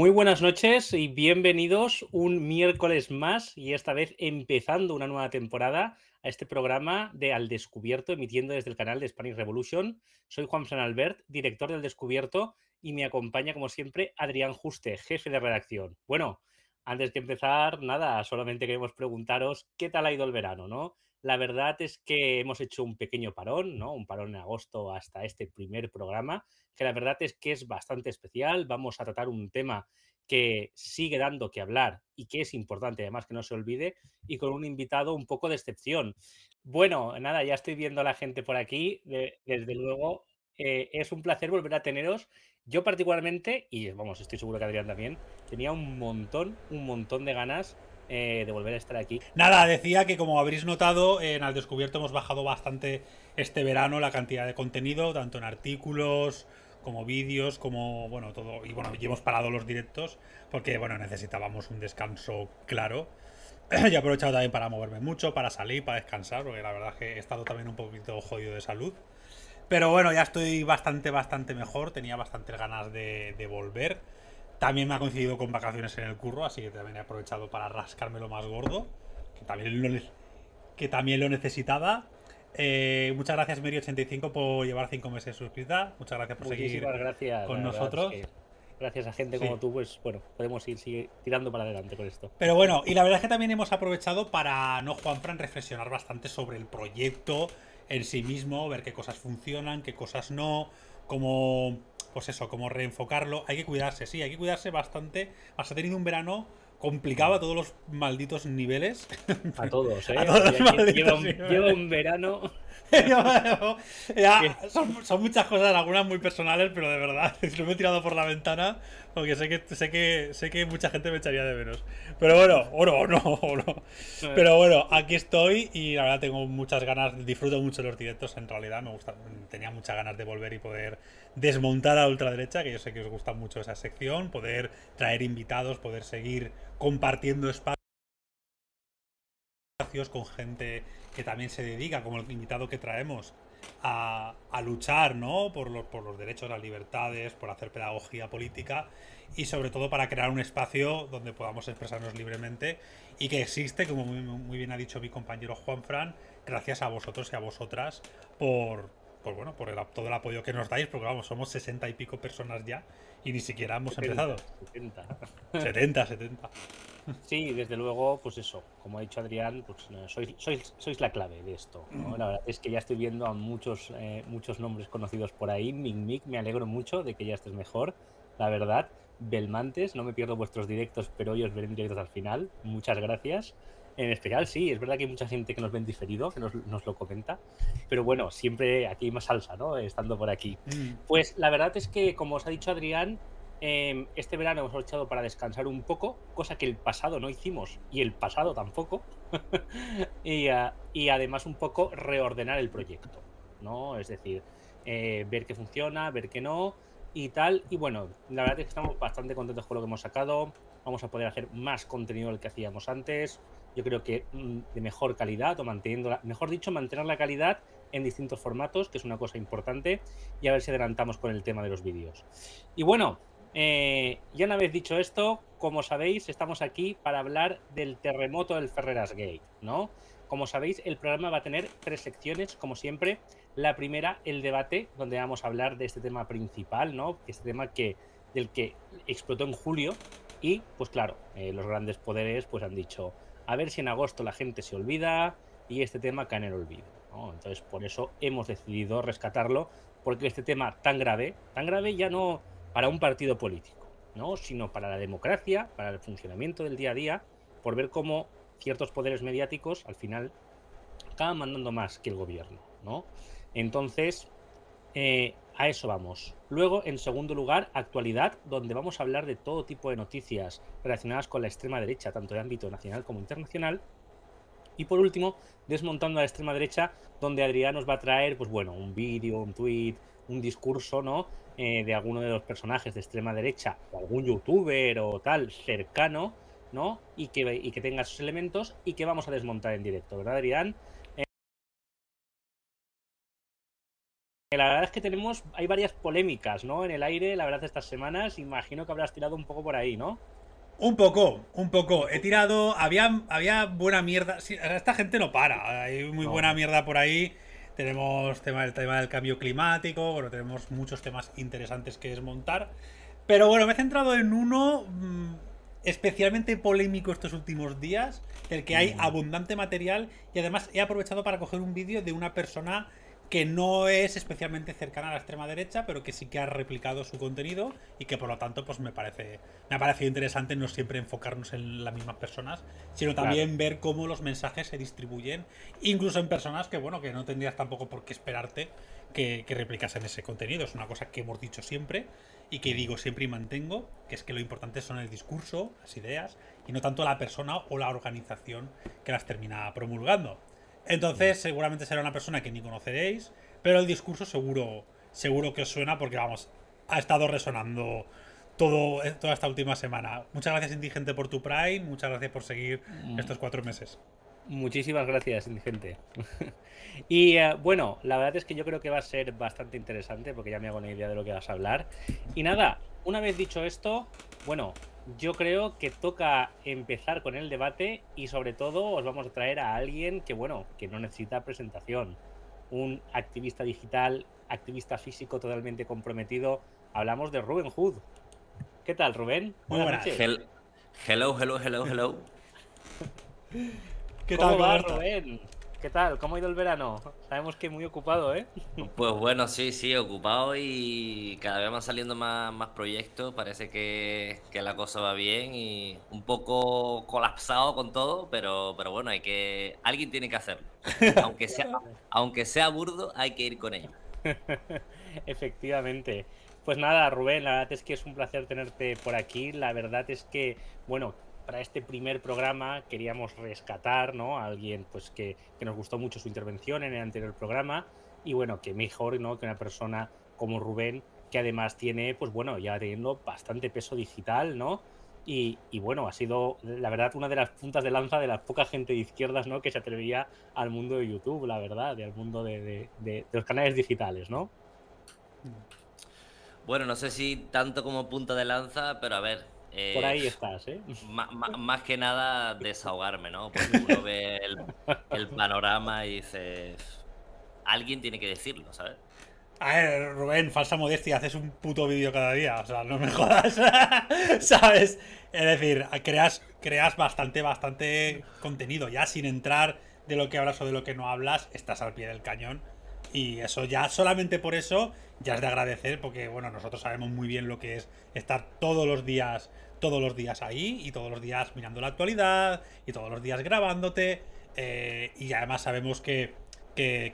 Muy buenas noches y bienvenidos un miércoles más y esta vez empezando una nueva temporada a este programa de Al Descubierto, emitiendo desde el canal de Spanish Revolution. Soy Juan San Albert, director de Al Descubierto, y me acompaña como siempre Adrián Juste, jefe de redacción. Bueno, antes que empezar, nada, solamente queremos preguntaros qué tal ha ido el verano, ¿no? La verdad es que hemos hecho un pequeño parón, ¿no? Un parón en agosto hasta este primer programa, que la verdad es que es bastante especial. Vamos a tratar un tema que sigue dando que hablar y que es importante, además, que no se olvide, y con un invitado un poco de excepción. Bueno, nada, ya estoy viendo a la gente por aquí. Desde luego, es un placer volver a teneros. Yo particularmente, y vamos, estoy seguro que Adrián también, tenía un montón de ganas de volver a estar aquí. Nada, decía que como habréis notado, en Al Descubierto hemos bajado bastante este verano la cantidad de contenido, tanto en artículos como vídeos, como bueno, todo. Y bueno, ya hemos parado los directos porque bueno, necesitábamos un descanso claro. Yo he aprovechado también para moverme mucho, para salir, para descansar, porque la verdad es que he estado también un poquito jodido de salud. Pero bueno, ya estoy bastante mejor, tenía bastantes ganas de volver. También me ha coincidido con vacaciones en el curro, así que también he aprovechado para rascármelo más gordo, que también lo necesitaba. Muchas gracias, Meri85, por llevar 5 meses suscrita. Muchas gracias por seguir con nosotros. Es que gracias a gente como tú, pues bueno, podemos seguir tirando para adelante con esto. Pero bueno, y la verdad es que también hemos aprovechado para, ¿no, Juanfran?, reflexionar bastante sobre el proyecto en sí mismo, ver qué cosas funcionan, qué cosas no, cómo... Pues eso, como reenfocarlo. Hay que cuidarse, sí, hay que cuidarse bastante. Has tenido un verano complicado a todos los malditos niveles. A todos, ¿eh? A todos los malditos niveles. Llevo un verano... ya, son muchas cosas, algunas muy personales, pero de verdad, no me he tirado por la ventana, porque sé que mucha gente me echaría de menos. Pero bueno, o no. Pero bueno, aquí estoy y la verdad tengo muchas ganas, disfruto mucho los directos, en realidad me gusta, tenía muchas ganas de volver y poder desmontar a la ultraderecha, que yo sé que os gusta mucho esa sección, poder traer invitados, poder seguir compartiendo espacios con gente que también se dedica, como el invitado que traemos, a luchar, ¿no?, por los derechos, las libertades, por hacer pedagogía política y sobre todo para crear un espacio donde podamos expresarnos libremente y que existe, como muy bien ha dicho mi compañero Juanfran, gracias a vosotros y a vosotras por todo el apoyo que nos dais, porque vamos, somos 60 y pico personas ya y ni siquiera hemos 70, empezado. 70. Sí, desde luego, pues eso, como ha dicho Adrián, pues no, sois la clave de esto, ¿no? La verdad es que ya estoy viendo a muchos nombres conocidos por ahí. Mic, me alegro mucho de que ya estés mejor, la verdad. Belmantes, no me pierdo vuestros directos, pero hoy os veré en directos al final. Muchas gracias. En especial, sí, es verdad que hay mucha gente que nos ven diferido, que nos lo comenta, pero bueno, siempre aquí hay más salsa, ¿no?, estando por aquí. Pues la verdad es que, como os ha dicho Adrián, este verano hemos aprovechado para descansar un poco, cosa que el pasado no hicimos y el pasado tampoco, y además un poco reordenar el proyecto, ¿no? Es decir, ver qué funciona, ver qué no y tal, y bueno, la verdad es que estamos bastante contentos con lo que hemos sacado. Vamos a poder hacer más contenido del que hacíamos antes, yo creo que de mejor calidad, o mantener la calidad en distintos formatos, que es una cosa importante, y a ver si adelantamos con el tema de los vídeos. Y bueno, ya una vez dicho esto, como sabéis, estamos aquí para hablar del terremoto del FerrerasGate, ¿no? Como sabéis, el programa va a tener 3 secciones, como siempre. La primera, el debate, donde vamos a hablar de este tema principal, ¿no? Este tema del que explotó en julio y, pues claro, los grandes poderes pues han dicho, a ver si en agosto la gente se olvida y este tema cae en el olvido, ¿no? Entonces, por eso hemos decidido rescatarlo, porque este tema tan grave ya no para un partido político, ¿no?, sino para la democracia, para el funcionamiento del día a día, por ver cómo ciertos poderes mediáticos al final acaban mandando más que el gobierno, ¿no? Entonces, a eso vamos. Luego, en segundo lugar, actualidad, donde vamos a hablar de todo tipo de noticias relacionadas con la extrema derecha, tanto de ámbito nacional como internacional. Y por último, desmontando a la extrema derecha, donde Adrián nos va a traer, pues bueno, un vídeo, un tweet, un discurso, ¿no?, de alguno de los personajes de extrema derecha, o algún youtuber o tal cercano, ¿no?, y que tenga esos elementos y que vamos a desmontar en directo, ¿verdad, Adrián? La verdad es que tenemos, hay varias polémicas, ¿no?, en el aire, la verdad, estas semanas. Imagino que habrás tirado un poco por ahí, ¿no? Un poco. He tirado, había buena mierda. Sí, esta gente no para, hay muy buena mierda por ahí. Tenemos el tema del cambio climático, bueno, tenemos muchos temas interesantes que desmontar. Pero bueno, me he centrado en uno especialmente polémico estos últimos días, del que hay abundante material, y además he aprovechado para coger un vídeo de una persona que no es especialmente cercana a la extrema derecha, pero que sí que ha replicado su contenido y que por lo tanto pues me ha parecido interesante no siempre enfocarnos en las mismas personas, sino también ver cómo los mensajes se distribuyen, incluso en personas que bueno, que no tendrías tampoco por qué esperarte que replicasen ese contenido. Es una cosa que hemos dicho siempre y que digo siempre y mantengo, que es que lo importante son el discurso, las ideas, y no tanto la persona o la organización que las termina promulgando. Entonces, seguramente será una persona que ni conoceréis, pero el discurso seguro que os suena porque, vamos, ha estado resonando toda esta última semana. Muchas gracias, Indigente, por tu Prime, muchas gracias por seguir estos 4 meses. Muchísimas gracias, Indigente. Y bueno, la verdad es que yo creo que va a ser bastante interesante porque ya me hago una idea de lo que vas a hablar. Y nada, una vez dicho esto, bueno, yo creo que toca empezar con el debate y sobre todo os vamos a traer a alguien que, bueno, que no necesita presentación. Un activista digital, activista físico totalmente comprometido. Hablamos de Rubén Hood. ¿Qué tal, Rubén? Muy buenas. Hello. ¿Qué tal, Rubén? ¿Qué tal? ¿Cómo ha ido el verano? Sabemos que muy ocupado, ¿eh? Pues bueno, sí, ocupado y cada vez van saliendo más proyectos. Parece que la cosa va bien y un poco colapsado con todo, pero bueno, alguien tiene que hacerlo. Aunque sea burdo, hay que ir con ello. Efectivamente. Pues nada, Rubén, la verdad es que es un placer tenerte por aquí. La verdad es que, bueno, para este primer programa queríamos rescatar, ¿no?, a alguien pues que nos gustó mucho su intervención en el anterior programa y bueno, que mejor, ¿no?, que una persona como Rubén, que además tiene, pues bueno, ya teniendo bastante peso digital, ¿no? Y bueno, ha sido, la verdad, una de las puntas de lanza de la poca gente de izquierdas, ¿no?, que se atrevía al mundo de YouTube, la verdad, al mundo de los canales digitales, ¿no? Bueno, no sé si tanto como punta de lanza, pero a ver. Por ahí estás, ¿eh? Más que nada desahogarme, ¿no? Porque uno ve el panorama y dice, alguien tiene que decirlo, ¿sabes? A ver, Rubén, falsa modestia, haces un puto vídeo cada día, o sea, no me jodas, ¿sabes? Es decir, creas bastante contenido, ya sin entrar de lo que hablas o de lo que no hablas, estás al pie del cañón. Y eso ya, solamente por eso, ya es de agradecer, porque bueno, nosotros sabemos muy bien lo que es estar todos los días ahí y todos los días mirando la actualidad y todos los días grabándote. Y además sabemos que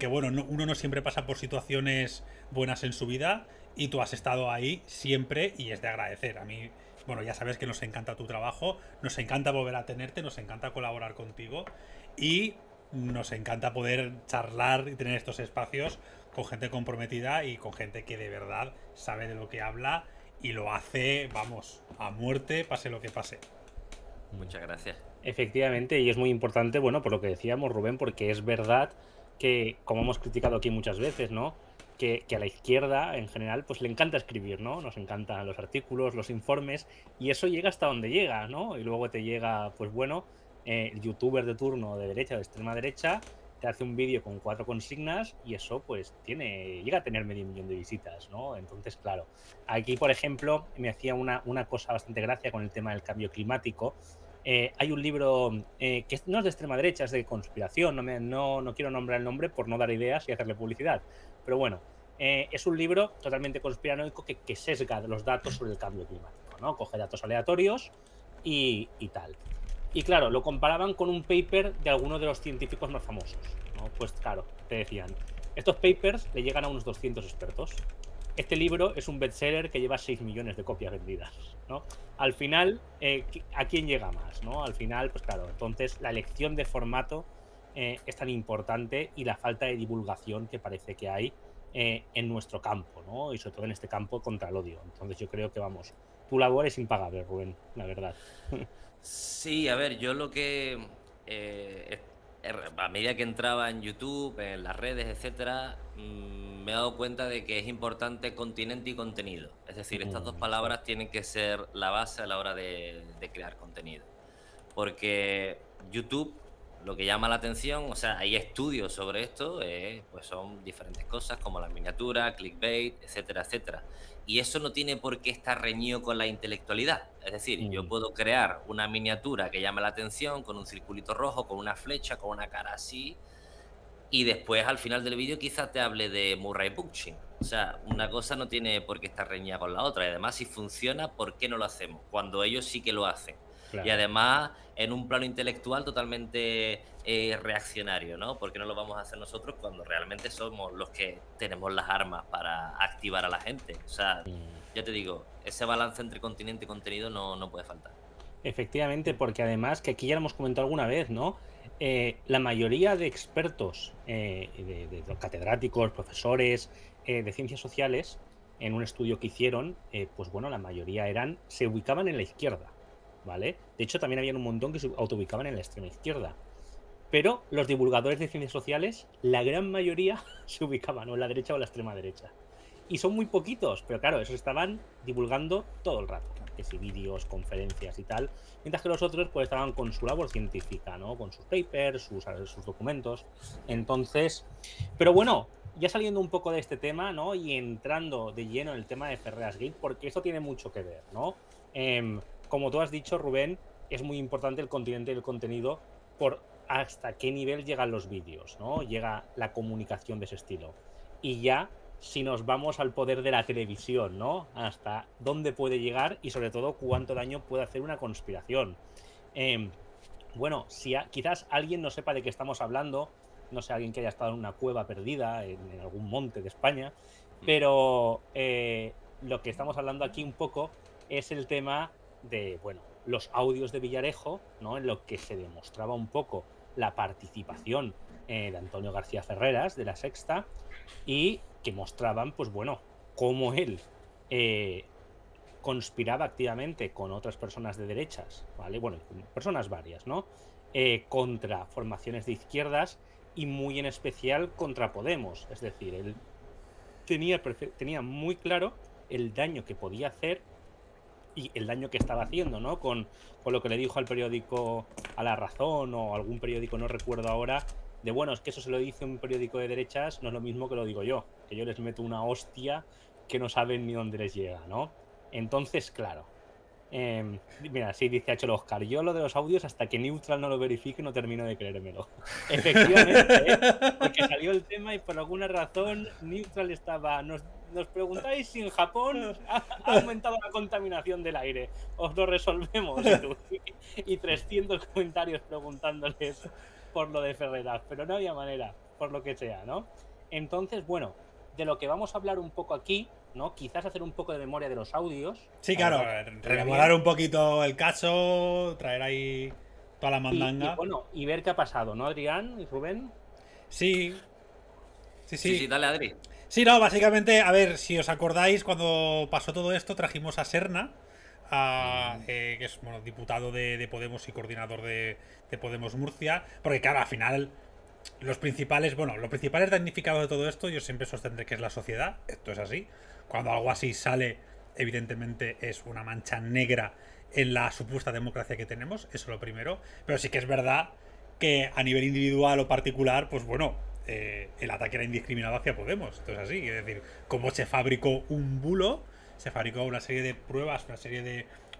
bueno, uno no siempre pasa por situaciones buenas en su vida y tú has estado ahí siempre y es de agradecer. A mí, bueno, ya sabes que nos encanta tu trabajo, nos encanta volver a tenerte, nos encanta colaborar contigo y nos encanta poder charlar y tener estos espacios con gente comprometida y con gente que de verdad sabe de lo que habla y lo hace, vamos, a muerte, pase lo que pase. Muchas gracias. Efectivamente, y es muy importante, bueno, por lo que decíamos, Rubén, porque es verdad que, como hemos criticado aquí muchas veces, ¿no?, que a la izquierda, en general, pues le encanta escribir, ¿no? Nos encantan los artículos, los informes, y eso llega hasta donde llega, ¿no? Y luego te llega, pues bueno, el youtuber de turno de derecha o de extrema derecha te hace un vídeo con 4 consignas y eso pues llega a tener medio millón de visitas, ¿no? Entonces, claro, aquí por ejemplo me hacía una cosa bastante gracia con el tema del cambio climático. Hay un libro que no es de extrema derecha, es de conspiración, no quiero nombrar el nombre por no dar ideas y hacerle publicidad, pero bueno, es un libro totalmente conspiranoico que sesga los datos sobre el cambio climático, ¿no? Coge datos aleatorios y tal. Y claro, lo comparaban con un paper de alguno de los científicos más famosos, ¿no? Pues claro, te decían, estos papers le llegan a unos 200 expertos. Este libro es un bestseller que lleva 6 millones de copias vendidas, ¿no? Al final, ¿a quién llega más, no? Al final, pues claro, entonces la elección de formato es tan importante y la falta de divulgación que parece que hay en nuestro campo, ¿no? Y sobre todo en este campo contra el odio. Entonces yo creo que, vamos, tu labor es impagable, Rubén, la verdad. Sí, a ver, yo lo que a medida que entraba en YouTube, en las redes, etcétera, me he dado cuenta de que es importante continente y contenido. Es decir, estas dos palabras tienen que ser la base a la hora de crear contenido. Porque YouTube, lo que llama la atención, o sea, hay estudios sobre esto, pues son diferentes cosas como la miniatura, clickbait, etcétera, etcétera. Y eso no tiene por qué estar reñido con la intelectualidad. Es decir, yo puedo crear una miniatura que llame la atención con un circulito rojo, con una flecha, con una cara así, y después al final del vídeo quizás te hable de Murray Bookchin. O sea, una cosa no tiene por qué estar reñida con la otra. Y además, si funciona, ¿por qué no lo hacemos? Cuando ellos sí que lo hacen. Claro. Y además, en un plano intelectual totalmente reaccionario, ¿no? Porque no lo vamos a hacer nosotros cuando realmente somos los que tenemos las armas para activar a la gente. O sea, ya te digo, ese balance entre continente y contenido no puede faltar. Efectivamente, porque además, que aquí ya lo hemos comentado alguna vez, ¿no? La mayoría de expertos, de catedráticos, profesores de ciencias sociales, en un estudio que hicieron, pues bueno, la mayoría se ubicaban en la izquierda. ¿Vale? De hecho, también había un montón que se autoubicaban en la extrema izquierda. Pero los divulgadores de ciencias sociales, la gran mayoría se ubicaban o en la derecha o en la extrema derecha. Y son muy poquitos, pero claro, esos estaban divulgando todo el rato. Que si vídeos, conferencias y tal. Mientras que los otros pues estaban con su labor científica, ¿no? Con sus papers, sus documentos. Entonces, pero bueno, ya saliendo un poco de este tema, ¿no? Y entrando de lleno en el tema de FerrerasGate, porque esto tiene mucho que ver, ¿no? Como tú has dicho, Rubén, es muy importante el continente del contenido por hasta qué nivel llegan los vídeos, ¿no? Llega la comunicación de ese estilo. Y ya, si nos vamos al poder de la televisión, ¿no? Hasta dónde puede llegar y, sobre todo, cuánto daño puede hacer una conspiración. Bueno, si quizás alguien no sepa de qué estamos hablando, no sé, alguien que haya estado en una cueva perdida, en algún monte de España, pero lo que estamos hablando aquí un poco es el tema de, bueno, los audios de Villarejo, ¿no? En lo que se demostraba un poco la participación de Antonio García Ferreras, de La Sexta, y que mostraban, pues bueno, cómo él conspiraba activamente con otras personas de derechas, ¿vale? Bueno, personas varias, ¿no? Contra formaciones de izquierdas y muy en especial contra Podemos. Es decir, él tenía muy claro el daño que podía hacer y el daño que estaba haciendo, ¿no? Con lo que le dijo al periódico, a La Razón o algún periódico, no recuerdo ahora, de bueno, es que eso se lo dice un periódico de derechas, no es lo mismo que lo digo yo, que yo les meto una hostia que no saben ni dónde les llega, ¿no? Entonces, claro, mira, sí, dice H. Oscar, yo lo de los audios hasta que Neutral no lo verifique no termino de creérmelo. Efectivamente, porque salió el tema y por alguna razón Neutral estaba... Nos preguntáis si en Japón ha aumentado la contaminación del aire. Os lo resolvemos. Y 300 comentarios preguntándoles por lo de Ferreras, pero no había manera, por lo que sea, ¿no? Entonces, bueno, de lo que vamos a hablar un poco aquí, ¿no? Quizás hacer un poco de memoria de los audios. Sí, claro, rememorar un poquito el caso, traer ahí toda la mandanga. Y bueno, y ver qué ha pasado, ¿no, Adrián y Rubén? Sí. Sí, dale, Adri. Sí, no, básicamente, a ver, si os acordáis, cuando pasó todo esto trajimos a Serna, que es, bueno, diputado de Podemos y coordinador de Podemos Murcia, porque claro, al final los principales damnificados de todo esto, yo siempre sostendré que es la sociedad, esto es así, cuando algo así sale, evidentemente es una mancha negra en la supuesta democracia que tenemos, eso lo primero, pero sí que es verdad que a nivel individual o particular, pues bueno, el ataque era indiscriminado hacia Podemos, entonces así, es decir, como se fabricó un bulo, se fabricó una serie de pruebas,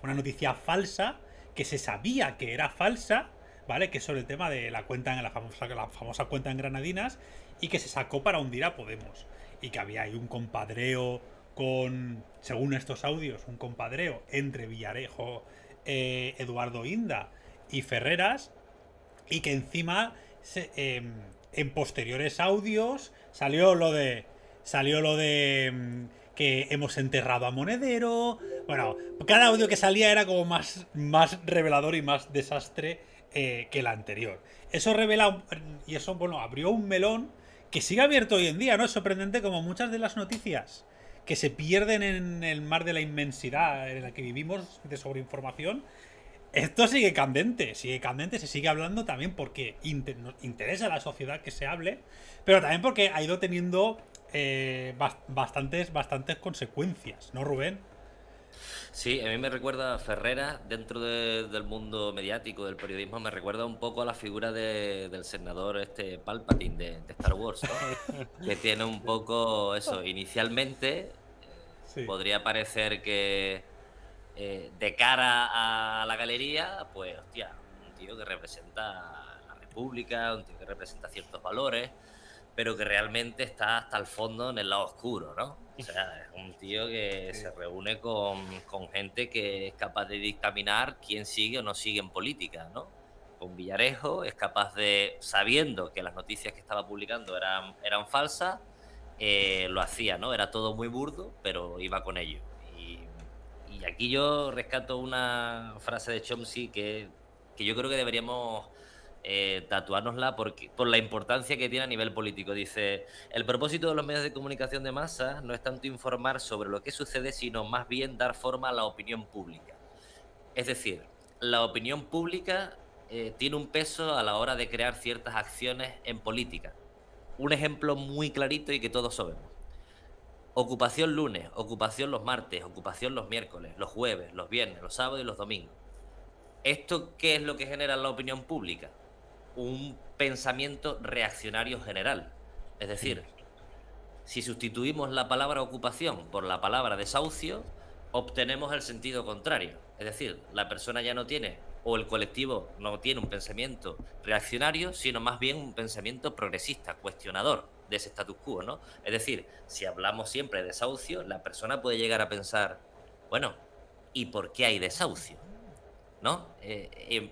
una noticia falsa, que se sabía que era falsa, ¿vale? Que es sobre el tema de la cuenta, la famosa cuenta en Granadinas, y que se sacó para hundir a Podemos, y que había ahí un compadreo con, según estos audios, un compadreo entre Villarejo, Eduardo Inda y Ferreras, y que encima en posteriores audios salió lo de que hemos enterrado a Monedero. Bueno, cada audio que salía era como más revelador y más desastre que el anterior. Eso revela, y eso, bueno, abrió un melón que sigue abierto hoy en día, ¿no? Es sorprendente como muchas de las noticias que se pierden en el mar de la inmensidad en la que vivimos de sobreinformación Esto sigue candente, se sigue hablando también porque nos interesa a la sociedad que se hable, pero también porque ha ido teniendo bastantes consecuencias, ¿no, Rubén? Sí, a mí me recuerda Ferreras, dentro del mundo mediático, del periodismo, me recuerda un poco a la figura del senador este Palpatine de Star Wars, ¿no? Que tiene un poco eso. Inicialmente sí, podría parecer que de cara a la galería, pues, hostia, un tío que representa la República, un tío que representa ciertos valores, pero que realmente está hasta el fondo en el lado oscuro, ¿no? O sea, es un tío que se reúne con gente que es capaz de dictaminar quién sigue o no sigue en política, ¿no? Con Villarejo es capaz de, sabiendo que las noticias que estaba publicando eran falsas, lo hacía, ¿no? Era todo muy burdo, pero iba con ello. Y aquí yo rescato una frase de Chomsky que yo creo que deberíamos tatuárnosla por la importancia que tiene a nivel político. Dice: el propósito de los medios de comunicación de masas no es tanto informar sobre lo que sucede, sino más bien dar forma a la opinión pública. Es decir, la opinión pública tiene un peso a la hora de crear ciertas acciones en política. Un ejemplo muy clarito y que todos sabemos: ocupación lunes, ocupación los martes, ocupación los miércoles, los jueves, los viernes, los sábados y los domingos. ¿Esto qué es lo que genera la opinión pública? Un pensamiento reaccionario general. Es decir, si sustituimos la palabra ocupación por la palabra desahucio, obtenemos el sentido contrario. Es decir, la persona ya no tiene, o el colectivo no tiene un pensamiento reaccionario, sino más bien un pensamiento progresista, cuestionador de ese status quo, ¿no? Es decir, si hablamos siempre de desahucio, la persona puede llegar a pensar, bueno, ¿y por qué hay desahucio? ¿No?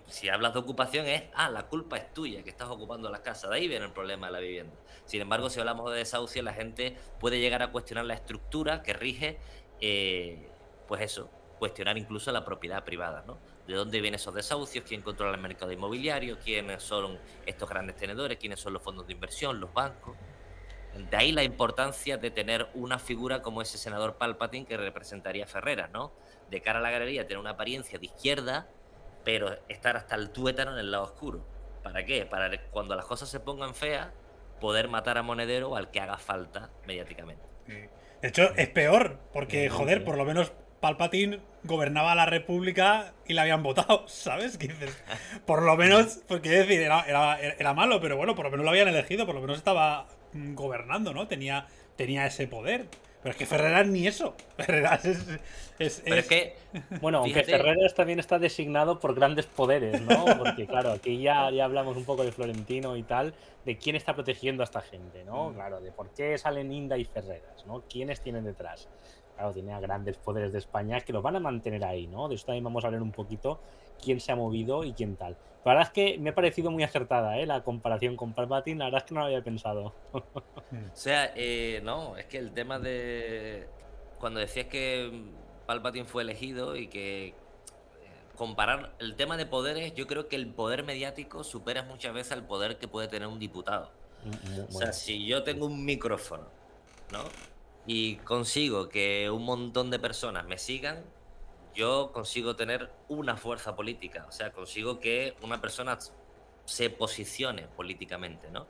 Si hablas de ocupación es, la culpa es tuya, que estás ocupando las casas, de ahí viene el problema de la vivienda. Sin embargo, si hablamos de desahucio, la gente puede llegar a cuestionar la estructura que rige, pues eso, cuestionar incluso la propiedad privada, ¿no? ¿De dónde vienen esos desahucios? ¿Quién controla el mercado inmobiliario? ¿Quiénes son estos grandes tenedores? ¿Quiénes son los fondos de inversión? ¿Los bancos? De ahí la importancia de tener una figura como ese senador Palpatine que representaría a Ferreras, ¿no? De cara a la galería, tener una apariencia de izquierda, pero estar hasta el tuétano en el lado oscuro. ¿Para qué? Para cuando las cosas se pongan feas, poder matar a Monedero o al que haga falta mediáticamente. De hecho, es peor, porque, joder, por lo menos Palpatine gobernaba la República y la habían votado, ¿sabes? ¿Qué dices? Por lo menos, porque decir, era malo, pero bueno, por lo menos lo habían elegido, por lo menos estaba gobernando, ¿no? Tenía ese poder. Pero es que Ferreras ni eso. Ferreras es que, bueno, aunque fíjate, Ferreras también está designado por grandes poderes, ¿no? Porque claro, aquí ya hablamos un poco de Florentino y tal, de quién está protegiendo a esta gente, ¿no? Claro, de por qué salen Inda y Ferreras, ¿no? ¿Quiénes tienen detrás? Claro, tiene a grandes poderes de España que los van a mantener ahí, ¿no? De esto también vamos a hablar un poquito, quién se ha movido y quién tal. La verdad es que me ha parecido muy acertada, ¿eh?, la comparación con Palpatine, la verdad es que no lo había pensado. O sea, no, es que el tema de... Cuando decías que Palpatine fue elegido y que... Comparar el tema de poderes, yo creo que el poder mediático supera muchas veces al poder que puede tener un diputado. Bueno. O sea, si yo tengo un micrófono, ¿no?, y consigo que un montón de personas me sigan, yo consigo tener una fuerza política, o sea, consigo que una persona se posicione políticamente, ¿no?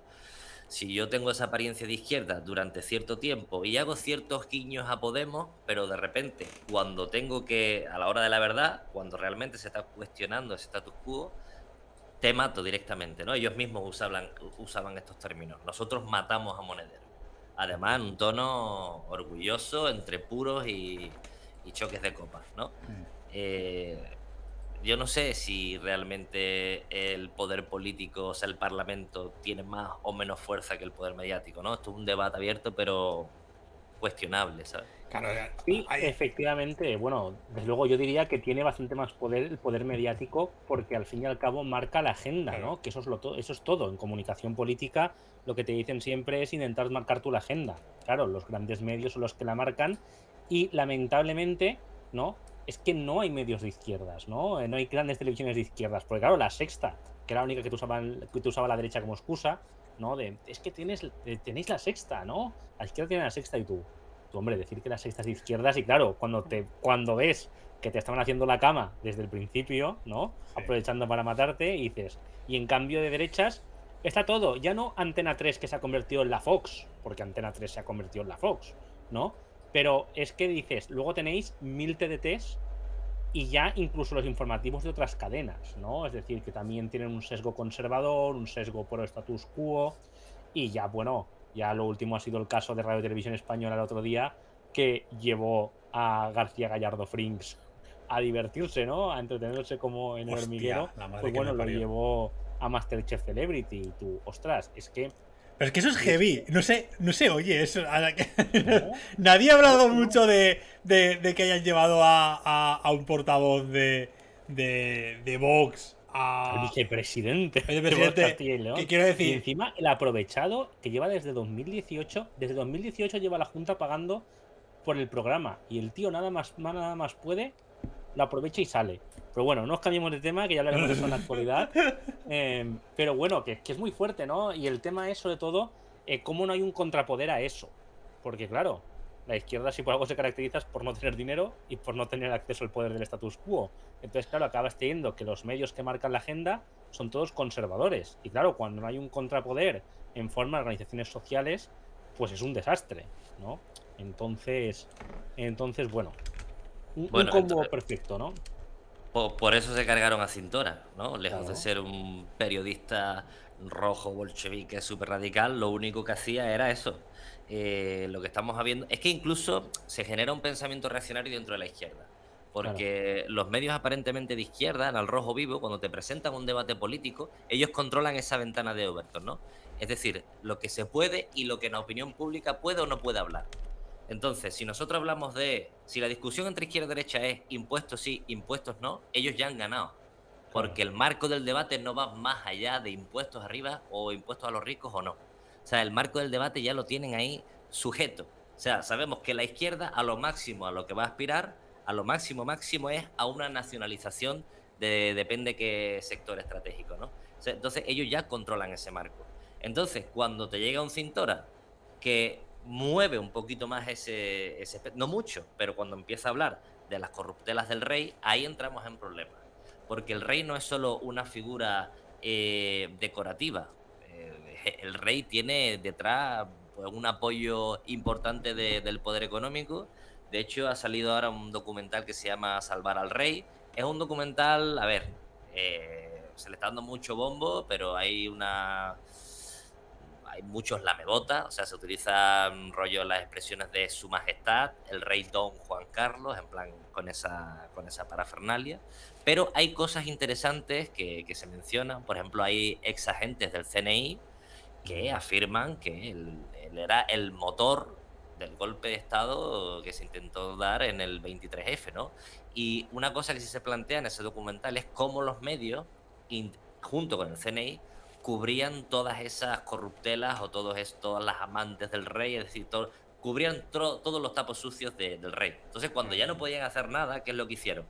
Si yo tengo esa apariencia de izquierda durante cierto tiempo y hago ciertos guiños a Podemos, pero de repente, cuando tengo que, a la hora de la verdad, cuando realmente se está cuestionando ese status quo, te mato directamente, ¿no? Ellos mismos usaban estos términos. Nosotros matamos a Monedero. Además, en un tono orgulloso, entre puros y choques de copas, ¿no? Yo no sé si realmente el poder político, o sea, el Parlamento, tiene más o menos fuerza que el poder mediático, ¿no? Esto es un debate abierto, pero cuestionable, ¿sabes? Claro, sí, efectivamente. Bueno, desde luego yo diría que tiene bastante más poder el poder mediático porque al fin y al cabo marca la agenda, claro, ¿no? Que eso es todo. En comunicación política lo que te dicen siempre es intentar marcar tú la agenda. Claro, los grandes medios son los que la marcan. Y lamentablemente, ¿no?, es que no hay medios de izquierdas, ¿no? No hay grandes televisiones de izquierdas. Porque claro, La Sexta, que era la única que usaba la derecha como excusa, ¿no? Es que tenéis La Sexta, ¿no? La izquierda tiene La Sexta y tú. hombre, decir que La Sexta es de izquierdas, y claro, cuando ves que te estaban haciendo la cama desde el principio, ¿no? Sí. Aprovechando para matarte, y dices, y en cambio de derechas está todo, ya no Antena 3 que se ha convertido en la Fox, porque Antena 3 se ha convertido en la Fox, ¿no? Pero es que dices, luego tenéis 1000 TDTs y ya incluso los informativos de otras cadenas, ¿no? Es decir, que también tienen un sesgo conservador, un sesgo por el status quo, y ya, bueno, ya lo último ha sido el caso de Radio Televisión Española el otro día, que llevó a García Gallardo Frinks a divertirse, ¿no? A entretenerse como en el hormiguero. Pues bueno, lo llevó a MasterChef Celebrity, y tú, ostras, es que... Pero es que eso es heavy, no se oye eso. ¿No? Nadie ha hablado mucho de que hayan llevado a un portavoz de Vox a... El vicepresidente. ¿Qué quiero decir? Y encima el aprovechado que lleva desde 2018. Desde 2018 lleva la Junta pagando por el programa, y el tío nada más puede, lo aprovecha y sale. Pero bueno, no nos cambiemos de tema, que ya hablaremos de eso en la actualidad. Pero bueno, que es muy fuerte, ¿no? Y el tema es, sobre todo, cómo no hay un contrapoder a eso. Porque claro, la izquierda, si por algo se caracteriza, es por no tener dinero y por no tener acceso al poder del status quo. Entonces, claro, acabas teniendo que los medios que marcan la agenda son todos conservadores. Y claro, cuando no hay un contrapoder en forma de organizaciones sociales, pues es un desastre, ¿no? Entonces bueno, un combo perfecto, ¿no? Por eso se cargaron a Cintora, ¿no? Lejos de ser un periodista rojo, bolchevique, súper radical, lo único que hacía era eso. Lo que estamos viendo es que incluso se genera un pensamiento reaccionario dentro de la izquierda. Porque los medios aparentemente de izquierda, en Al Rojo Vivo, cuando te presentan un debate político, ellos controlan esa ventana de Overton, ¿no? Es decir, lo que se puede y lo que en la opinión pública puede o no puede hablar. Entonces, si nosotros hablamos de... Si la discusión entre izquierda y derecha es impuestos sí, impuestos no, ellos ya han ganado. Porque el marco del debate no va más allá de impuestos arriba o impuestos a los ricos o no. O sea, el marco del debate ya lo tienen ahí sujeto. O sea, sabemos que la izquierda a lo máximo a lo que va a aspirar, a lo máximo es a una nacionalización de depende qué sector estratégico, ¿no? O sea, entonces, ellos ya controlan ese marco. Entonces, cuando te llega un Cintora que mueve un poquito más ese no mucho, pero cuando empieza a hablar de las corruptelas del rey, ahí entramos en problemas, porque el rey no es solo una figura decorativa, el rey tiene detrás pues, un apoyo importante del poder económico. De hecho, ha salido ahora un documental que se llama Salvar al Rey. Es un documental, a ver, se le está dando mucho bombo, pero hay muchos lamebotas, o sea, se utilizan rollo las expresiones de Su Majestad, el rey Don Juan Carlos, en plan con esa parafernalia. Pero hay cosas interesantes que se mencionan. Por ejemplo, hay ex agentes del CNI que afirman que él era el motor del golpe de Estado que se intentó dar en el 23F, ¿no? Y una cosa que sí se plantea en ese documental es cómo los medios, junto con el CNI, cubrían todas esas corruptelas o todas las amantes del rey, es decir, cubrían todos los tapos sucios del rey. Entonces, cuando ya no podían hacer nada, ¿qué es lo que hicieron?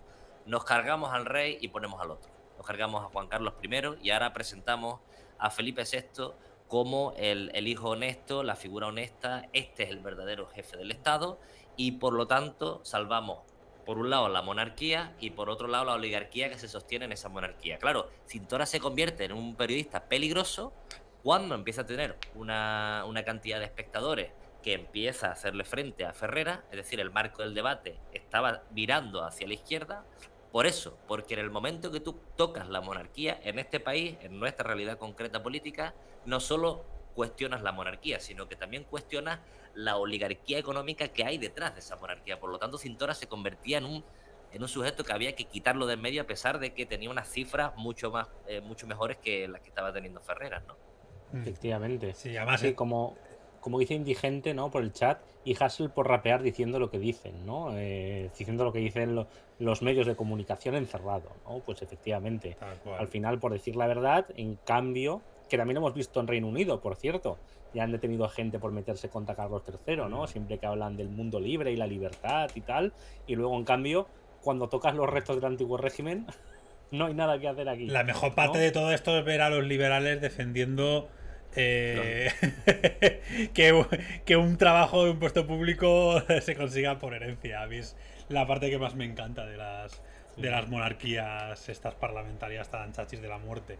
Nos cargamos al rey y ponemos al otro. Nos cargamos a Juan Carlos I y ahora presentamos a Felipe VI como el hijo honesto, la figura honesta. Este es el verdadero jefe del Estado y, por lo tanto, salvamos, por un lado, la monarquía y, por otro lado, la oligarquía que se sostiene en esa monarquía. Claro, Cintora se convierte en un periodista peligroso cuando empieza a tener una cantidad de espectadores que empieza a hacerle frente a Ferreras, es decir, el marco del debate estaba virando hacia la izquierda. Por eso, porque en el momento que tú tocas la monarquía en este país, en nuestra realidad concreta política, no solo cuestionas la monarquía, sino que también cuestionas la oligarquía económica que hay detrás de esa monarquía. Por lo tanto, Cintora se convertía en un sujeto que había que quitarlo de en medio, a pesar de que tenía unas cifras mucho mejores que las que estaba teniendo Ferreras, ¿no? Efectivamente. Sí, además, sí, como dice Indigente, ¿no? Por el chat, y Hassel por rapear diciendo lo que dicen, ¿no? Diciendo lo que dicen los medios de comunicación encerrado, ¿no? Pues efectivamente. Al final, por decir la verdad, en cambio... Que también lo hemos visto en Reino Unido, por cierto. Ya han detenido a gente por meterse contra Carlos III, ¿no? Siempre que hablan del mundo libre y la libertad y tal. Y luego, en cambio, cuando tocas los restos del antiguo régimen, no hay nada que hacer aquí. La mejor parte de todo esto es ver a los liberales defendiendo que un trabajo de un puesto público se consiga por herencia. A mí es la parte que más me encanta de las monarquías estas parlamentarias tan chachis de la muerte,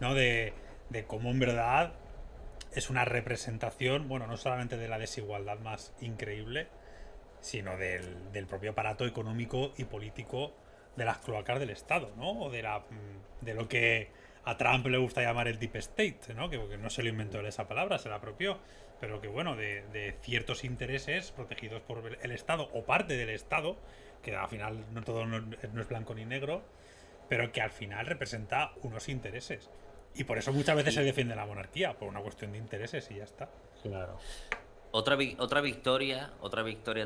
¿no? De cómo en verdad es una representación, bueno, no solamente de la desigualdad más increíble, sino del propio aparato económico y político de las cloacas del Estado, ¿no? O de lo que a Trump le gusta llamar el Deep State, ¿no? Que no se lo inventó él esa palabra, se la apropió, pero que bueno, de ciertos intereses protegidos por el Estado o parte del Estado, que al final no todo es blanco ni negro, pero que al final representa unos intereses. Y por eso muchas veces se defiende la monarquía, por una cuestión de intereses y ya está. Claro. Otra victoria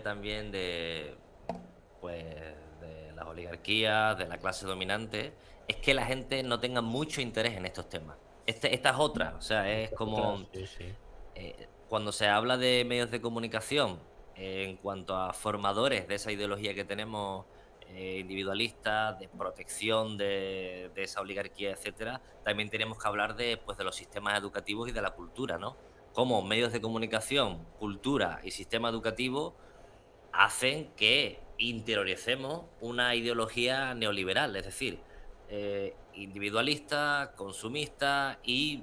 también de las oligarquías, de la clase dominante, es que la gente no tenga mucho interés en estos temas. Esta es otra, o sea, es como... Sí, sí. Cuando se habla de medios de comunicación, en cuanto a formadores de esa ideología que tenemos individualista, de protección de esa oligarquía, etcétera, también tenemos que hablar de los sistemas educativos y de la cultura, ¿no? Cómo medios de comunicación, cultura y sistema educativo hacen que interioricemos una ideología neoliberal, es decir, individualista, consumista y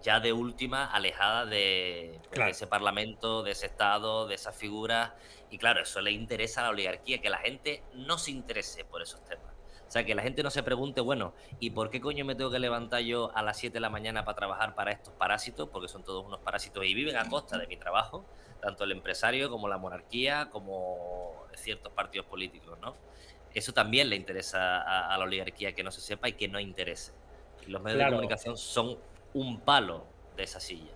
ya de última alejada de ese parlamento, de ese Estado, de esas figuras. Y claro, eso le interesa a la oligarquía, que la gente no se interese por esos temas. O sea, que la gente no se pregunte, bueno, ¿y por qué coño me tengo que levantar yo a las 7 de la mañana para trabajar para estos parásitos? Porque son todos unos parásitos y viven a costa de mi trabajo, tanto el empresario como la monarquía, como ciertos partidos políticos, ¿no? Eso también le interesa a la oligarquía, que no se sepa y que no interese. Y los medios de comunicación son un palo de esa silla.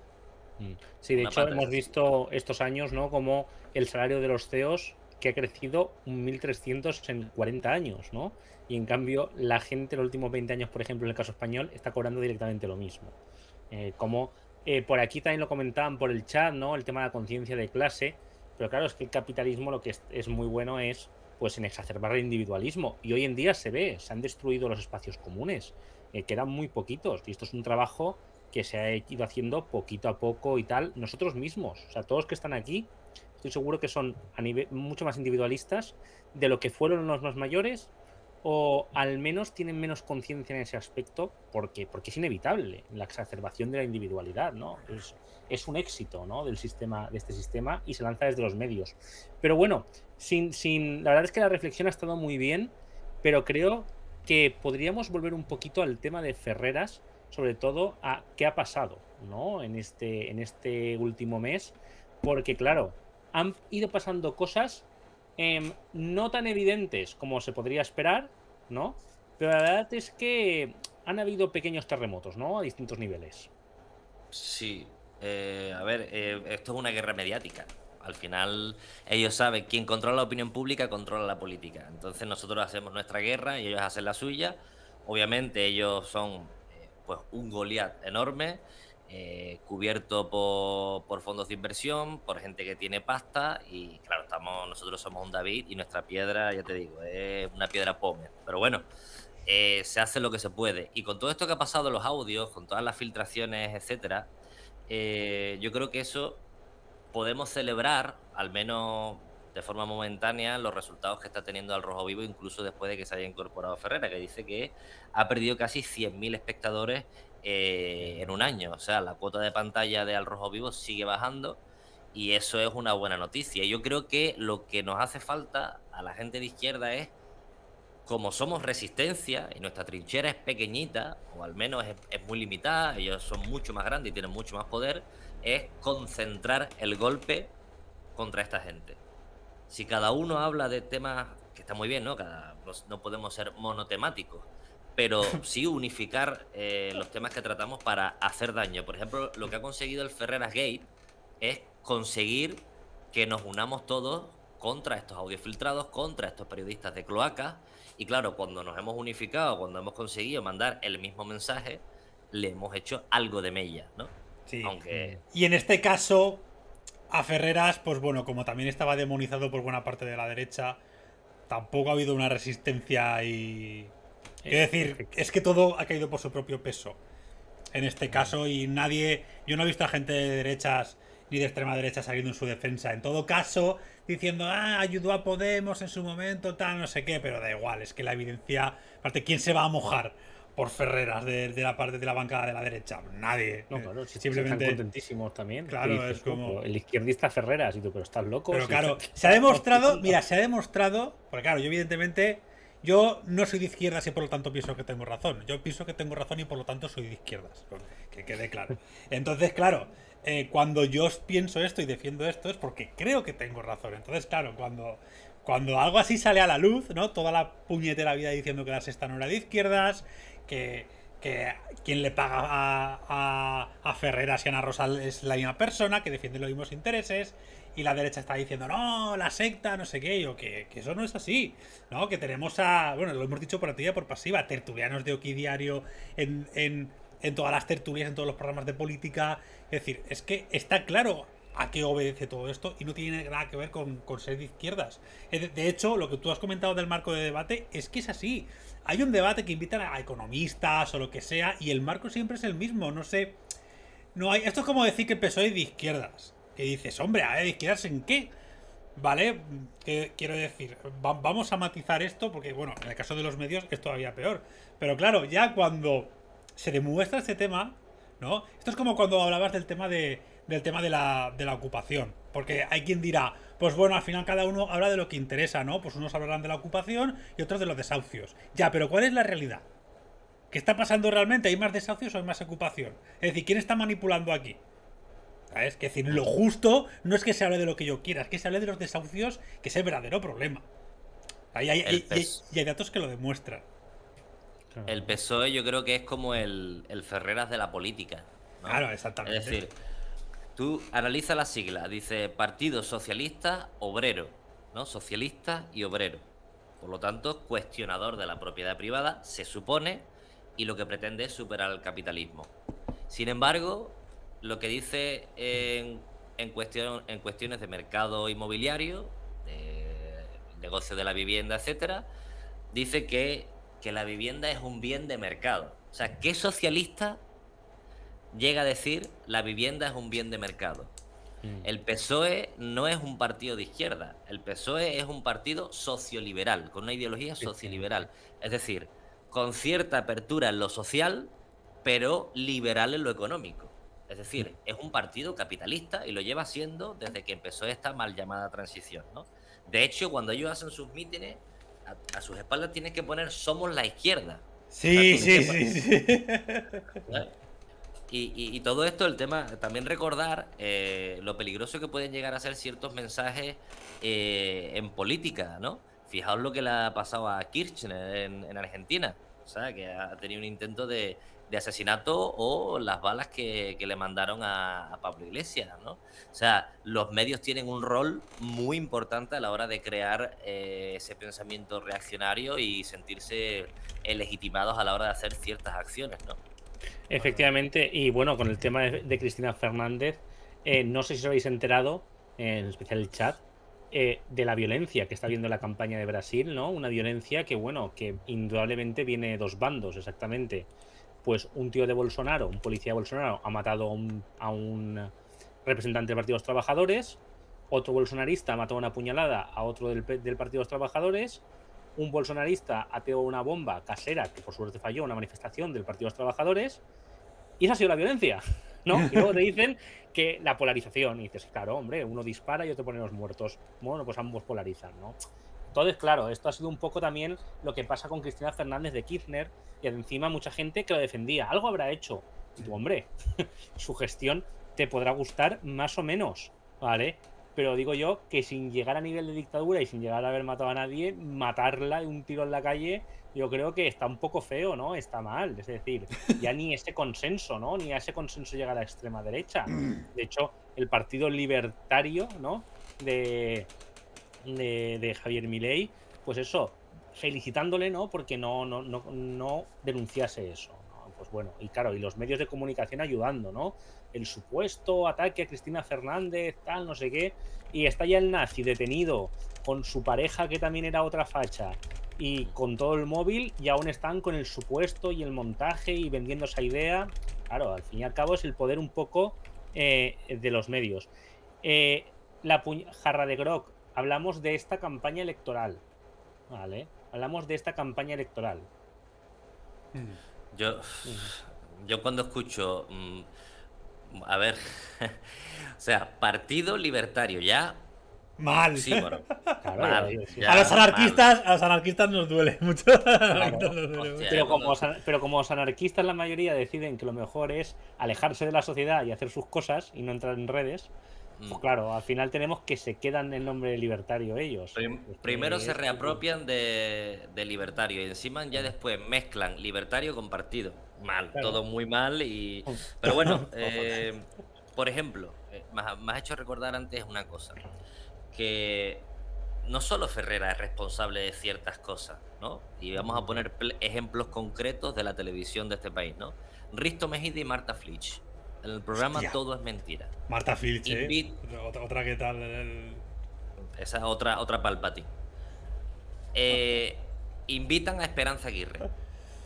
Sí, de hecho hemos visto estos años, ¿no?, como el salario de los CEOs, que ha crecido un 1.300 en 40 años, ¿no? Y en cambio la gente en los últimos 20 años, por ejemplo, en el caso español, está cobrando directamente lo mismo. Por aquí también lo comentaban por el chat, ¿no?, el tema de la conciencia de clase, pero claro, es que el capitalismo lo que es muy bueno es, pues, en exacerbar el individualismo. Y hoy en día se ve, se han destruido los espacios comunes, quedan muy poquitos, y esto es un trabajo que se ha ido haciendo poquito a poco y tal, nosotros mismos, o sea, todos que están aquí, estoy seguro que son a nivel mucho más individualistas de lo que fueron los más mayores, o al menos tienen menos conciencia en ese aspecto, porque es inevitable la exacerbación de la individualidad, ¿no? Es un éxito, ¿no?, de este sistema, y se lanza desde los medios. Pero bueno, la verdad es que la reflexión ha estado muy bien, pero creo que podríamos volver un poquito al tema de Ferreras, sobre todo a qué ha pasado, ¿no?, en este último mes, porque claro, han ido pasando cosas no tan evidentes como se podría esperar, ¿no? Pero la verdad es que han habido pequeños terremotos, ¿no?, a distintos niveles. Sí, esto es una guerra mediática. Al final ellos saben, quien controla la opinión pública controla la política. Entonces nosotros hacemos nuestra guerra y ellos hacen la suya. Obviamente ellos son... pues un Goliat enorme, cubierto por fondos de inversión, por gente que tiene pasta, y claro, nosotros somos un David y nuestra piedra, ya te digo, es una piedra pómez. Pero bueno, se hace lo que se puede. Y con todo esto que ha pasado en los audios, con todas las filtraciones, etcétera, yo creo que eso podemos celebrar, al menos de forma momentánea, los resultados que está teniendo Al Rojo Vivo, incluso después de que se haya incorporado Ferreras, que dice que ha perdido casi 100.000 espectadores en un año. O sea, la cuota de pantalla de Al Rojo Vivo sigue bajando, y eso es una buena noticia. Yo creo que lo que nos hace falta a la gente de izquierda es, como somos resistencia y nuestra trinchera es pequeñita, o al menos es muy limitada, ellos son mucho más grandes y tienen mucho más poder, es concentrar el golpe contra esta gente. Si cada uno habla de temas, que está muy bien, ¿no? No podemos ser monotemáticos, pero sí unificar los temas que tratamos para hacer daño. Por ejemplo, lo que ha conseguido el FerrerasGate es conseguir que nos unamos todos contra estos audios filtrados, contra estos periodistas de cloacas. Y claro, cuando nos hemos unificado, cuando hemos conseguido mandar el mismo mensaje, le hemos hecho algo de mella, ¿no? Sí. Aunque... Y en este caso... A Ferreras, pues bueno, como también estaba demonizado por buena parte de la derecha, tampoco ha habido una resistencia y... Es decir, es que todo ha caído por su propio peso. en este caso, y nadie, yo no he visto a gente de derechas ni de extrema derecha saliendo en su defensa, en todo caso, diciendo, ah, ayudó a Podemos en su momento, tal, no sé qué, pero da igual, es que la evidencia, aparte, ¿quién se va a mojar por Ferreras de la parte de la bancada de la derecha? Nadie. No, claro, si simplemente están contentísimos también. Claro, dices, es como... El izquierdista Ferreras, y tú, pero estás loco. Pero claro, se ha demostrado, mira, se ha demostrado, porque claro, yo evidentemente, yo no soy de izquierdas y por lo tanto pienso que tengo razón. Yo pienso que tengo razón y por lo tanto soy de izquierdas. Que quede claro. Entonces, claro, cuando yo pienso esto y defiendo esto es porque creo que tengo razón. Entonces, claro, cuando algo así sale a la luz, ¿no? Toda la puñetera vida diciendo que la Sexta no era de izquierdas, que quien le paga a Ferreras y Ana Rosa es la misma persona, que defiende los mismos intereses, y la derecha está diciendo, no, la secta, no sé qué, o que eso no es así, ¿no? Que tenemos a, bueno, lo hemos dicho por activa y por pasiva, tertulianos de OKDIARIO en todas las tertulias, en todos los programas de política, es decir, es que está claro a qué obedece todo esto y no tiene nada que ver con ser de izquierdas. De hecho, lo que tú has comentado del marco de debate es que es así. Hay un debate que invitan a economistas o lo que sea y el marco siempre es el mismo, no sé. No hay, esto es como decir que el PSOE es de izquierdas, que dices, hombre, ¿de izquierdas en qué? ¿Vale? Que quiero decir, vamos a matizar esto porque, bueno, en el caso de los medios es todavía peor. Pero claro, ya cuando se demuestra este tema, ¿no? Esto es como cuando hablabas del tema de la ocupación, porque hay quien dirá, pues bueno, al final cada uno habla de lo que interesa, ¿no? Pues unos hablarán de la ocupación y otros de los desahucios. Ya, pero ¿cuál es la realidad? ¿Qué está pasando realmente? ¿Hay más desahucios o hay más ocupación? Es decir, ¿quién está manipulando aquí? ¿Sabes? Que es decir, lo justo no es que se hable de lo que yo quiera, es que se hable de los desahucios, que es el verdadero problema. Hay datos que lo demuestran. El PSOE yo creo que es como el Ferreras de la política, ¿no? Claro, exactamente. Es decir, tú analiza la sigla, dice Partido Socialista Obrero, ¿no? Socialista y obrero. Por lo tanto, cuestionador de la propiedad privada, se supone, y lo que pretende es superar el capitalismo. Sin embargo, lo que dice en cuestiones de mercado inmobiliario, de negocio de la vivienda, etcétera, dice que la vivienda es un bien de mercado. O sea, ¿qué socialista llega a decir la vivienda es un bien de mercado? El PSOE no es un partido de izquierda, el PSOE es un partido socioliberal, con una ideología socioliberal, es decir, con cierta apertura en lo social, pero liberal en lo económico. Es decir, es un partido capitalista y lo lleva siendo desde que empezó esta mal llamada transición, ¿no? De hecho, cuando ellos hacen sus mítines, a sus espaldas tienen que poner somos la izquierda. Sí, sí, sí, sí. Y todo esto, el tema, también recordar lo peligroso que pueden llegar a ser ciertos mensajes en política, ¿no? Fijaos lo que le ha pasado a Kirchner en Argentina, o sea, que ha tenido un intento de asesinato, o las balas que le mandaron a Pablo Iglesias, ¿no? O sea, los medios tienen un rol muy importante a la hora de crear ese pensamiento reaccionario y sentirse legitimados a la hora de hacer ciertas acciones, ¿no? Efectivamente, y bueno, con el tema de Cristina Fernández, no sé si os habéis enterado, en especial el chat, de la violencia que está habiendo la campaña de Brasil, ¿no? Una violencia que, bueno, que indudablemente viene de dos bandos, exactamente. Pues un tío de Bolsonaro, un policía de Bolsonaro, ha matado a un representante del Partido de los Trabajadores, otro bolsonarista ha matado una puñalada a otro del Partido de los Trabajadores, un bolsonarista ha tirado una bomba casera, que por suerte falló, una manifestación del Partido de los Trabajadores, y esa ha sido la violencia, ¿no? Y luego te dicen que la polarización, y dices, claro, hombre, uno dispara y otro pone los muertos. Bueno, pues ambos polarizan, ¿no? Entonces, claro, esto ha sido un poco también lo que pasa con Cristina Fernández de Kirchner, y encima mucha gente que lo defendía. Algo habrá hecho. Y tú, hombre, su gestión te podrá gustar más o menos, ¿vale? Pero digo yo que sin llegar a nivel de dictadura y sin llegar a haber matado a nadie, matarla de un tiro en la calle, yo creo que está un poco feo, ¿no? Está mal. Es decir, ya ni ese consenso, ¿no? Ni a ese consenso llega a la extrema derecha. De hecho, el partido libertario, ¿no? De Javier Milei, pues eso, felicitándole, ¿no? Porque no denunciase eso, ¿no? Pues bueno, y claro, y los medios de comunicación ayudando, ¿no? El supuesto ataque a Cristina Fernández, tal, no sé qué, y está ya el nazi detenido con su pareja, que también era otra facha, y con todo el móvil, y aún están con el supuesto y el montaje y vendiendo esa idea. claro, al fin y al cabo es el poder un poco de los medios. La jarra de Grog, hablamos de esta campaña electoral, ¿vale? Hablamos de esta campaña electoral. Yo cuando escucho... a ver, o sea, Partido Libertario, ya... Mal. Sí, bueno, claro, mal. Ya, a los anarquistas nos duele mucho. Claro. Pero como los anarquistas, la mayoría deciden que lo mejor es alejarse de la sociedad y hacer sus cosas y no entrar en redes, pues claro, al final tenemos que se quedan el nombre de libertario ellos. Primero se reapropian de libertario y encima ya después mezclan libertario con partido. Mal, claro. Todo muy mal. Y pero bueno, por ejemplo, me has hecho recordar antes una cosa. Que no solo Ferreras es responsable de ciertas cosas, ¿no? Y vamos a poner ejemplos concretos de la televisión de este país, ¿no? Risto Mejide y Marta Flitsch. En el programa Hostia. Todo es mentira. Marta Flitsch, otra que tal... Esa es otra Palpatine. Invitan a Esperanza Aguirre,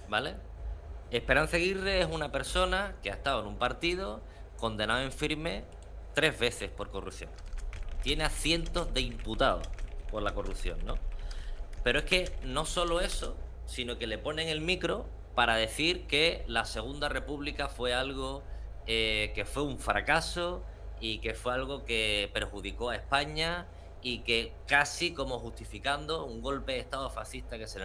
¿vale? Esperanza Aguirre es una persona que ha estado en un partido condenado en firme 3 veces por corrupción. Tiene a cientos de imputados por la corrupción, ¿no? Pero es que no solo eso, sino que le ponen el micro para decir que la Segunda República fue algo que fue un fracaso y que fue algo que perjudicó a España y que casi como justificando un golpe de Estado fascista que se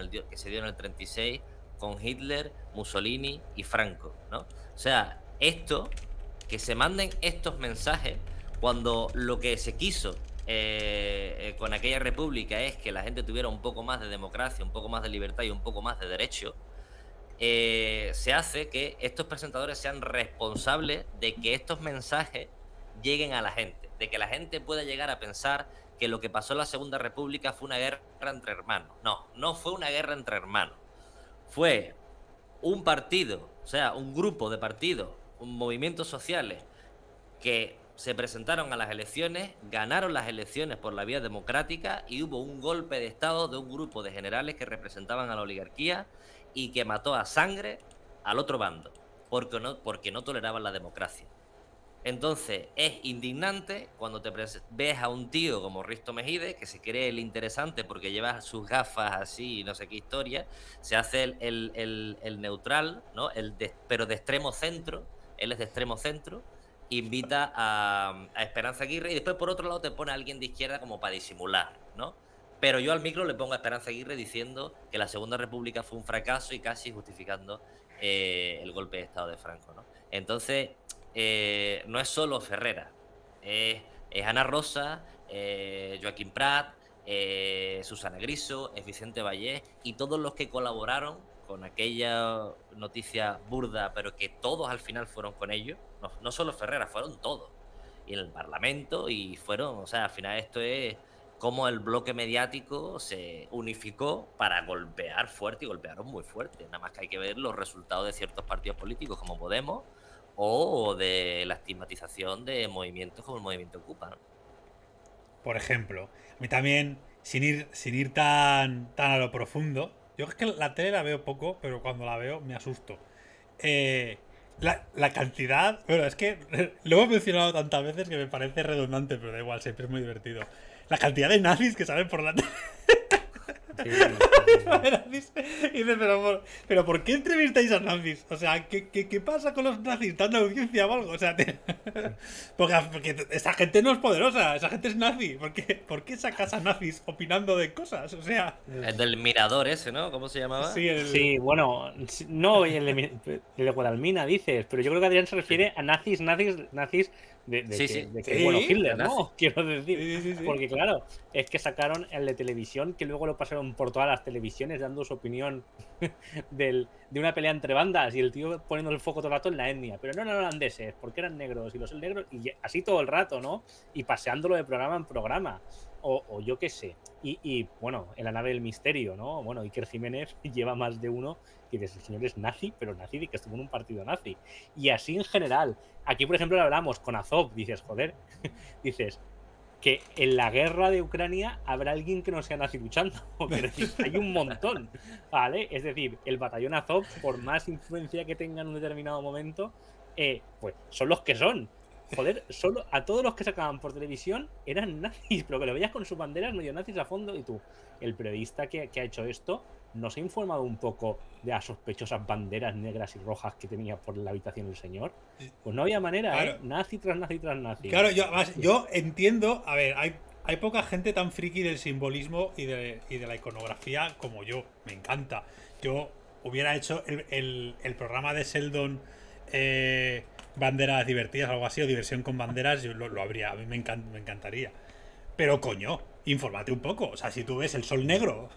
dio en el 36 con Hitler, Mussolini y Franco, ¿no? O sea, esto, que se manden estos mensajes... Cuando lo que se quiso con aquella república es que la gente tuviera un poco más de democracia, un poco más de libertad y un poco más de derecho, se hace que estos presentadores sean responsables de que estos mensajes lleguen a la gente, de que la gente pueda llegar a pensar que lo que pasó en la Segunda República fue una guerra entre hermanos. No, no fue una guerra entre hermanos. Fue un partido, o sea, un grupo de partidos, movimientos sociales que... se presentaron a las elecciones, ganaron las elecciones por la vía democrática y hubo un golpe de Estado de un grupo de generales que representaban a la oligarquía y que mató a sangre al otro bando, porque no toleraban la democracia. Entonces, es indignante cuando te ves a un tío como Risto Mejide, que se cree el interesante porque lleva sus gafas así y no sé qué historia, se hace el neutral, ¿no? Pero de extremo centro, él es de extremo centro, invita a Esperanza Aguirre y después por otro lado te pone a alguien de izquierda como para disimular, ¿no? Pero yo al micro le pongo a Esperanza Aguirre diciendo que la Segunda República fue un fracaso y casi justificando el golpe de Estado de Franco, ¿no? Entonces, no es solo Ferreras, es Ana Rosa, Joaquín Prat, Susana Griso, es Vicente Vallés y todos los que colaboraron con aquella noticia burda, pero que todos al final fueron con ellos. No solo Ferreras, fueron todos. Y en el Parlamento, y fueron... O sea, al final esto es como el bloque mediático se unificó para golpear fuerte, y golpearon muy fuerte. Nada más que hay que ver los resultados de ciertos partidos políticos como Podemos o de la estigmatización de movimientos como el movimiento Ocupa, ¿no? Por ejemplo, a mí también, sin ir tan a lo profundo... Yo es que la tele la veo poco, pero cuando la veo me asusto. La cantidad... Bueno, es que lo hemos mencionado tantas veces que me parece redundante, pero da igual, siempre es muy divertido. La cantidad de nazis que salen por la tele. Sí. Y dice, pero ¿por qué entrevistáis a nazis? O sea, ¿qué pasa con los nazis? ¿Tanta audiencia o algo? O sea, porque esa gente no es poderosa, esa gente es nazi. ¿Por qué sacas a nazis opinando de cosas? O sea... El del mirador ese, ¿no? ¿Cómo se llamaba? Sí, sí, bueno, no, el de Guadalmina dices, pero yo creo que Adrián se refiere a nazis de bueno, Hitler, ¿no? Quiero decir, sí. Porque claro, es que sacaron el de televisión, que luego lo pasaron por todas las televisiones dando su opinión de una pelea entre bandas y el tío poniendo el foco todo el rato en la etnia, pero no eran holandeses, porque eran negros y los negros, y así todo el rato, ¿no? Y paseándolo de programa en programa, o yo qué sé, y bueno, en la nave del misterio, ¿no? Bueno, Iker Jiménez lleva más de uno que dice, el señor es nazi, pero nazi de que estuvo en un partido nazi. Y así en general. Aquí, por ejemplo, lo hablamos con Azov. Dices, joder, dices que en la guerra de Ucrania habrá alguien que no sea nazi luchando. Hay un montón, ¿vale? Es decir, el batallón Azov, por más influencia que tenga en un determinado momento, pues son los que son. Joder, solo a todos los que sacaban por televisión eran nazis, pero que lo veías con sus banderas medio nazis a fondo. Y tú, el periodista que ha hecho esto, ¿no se ha informado un poco de las sospechosas banderas negras y rojas que tenía por la habitación el señor? Pues no había manera, claro. Nazi tras nazi tras nazi. Claro, yo entiendo, a ver, hay poca gente tan friki del simbolismo y de la iconografía como yo, me encanta. Yo hubiera hecho el programa de Sheldon, banderas divertidas, algo así, o diversión con banderas, yo lo habría, a mí me encantaría. Pero coño, infórmate un poco, o sea, si tú ves el sol negro...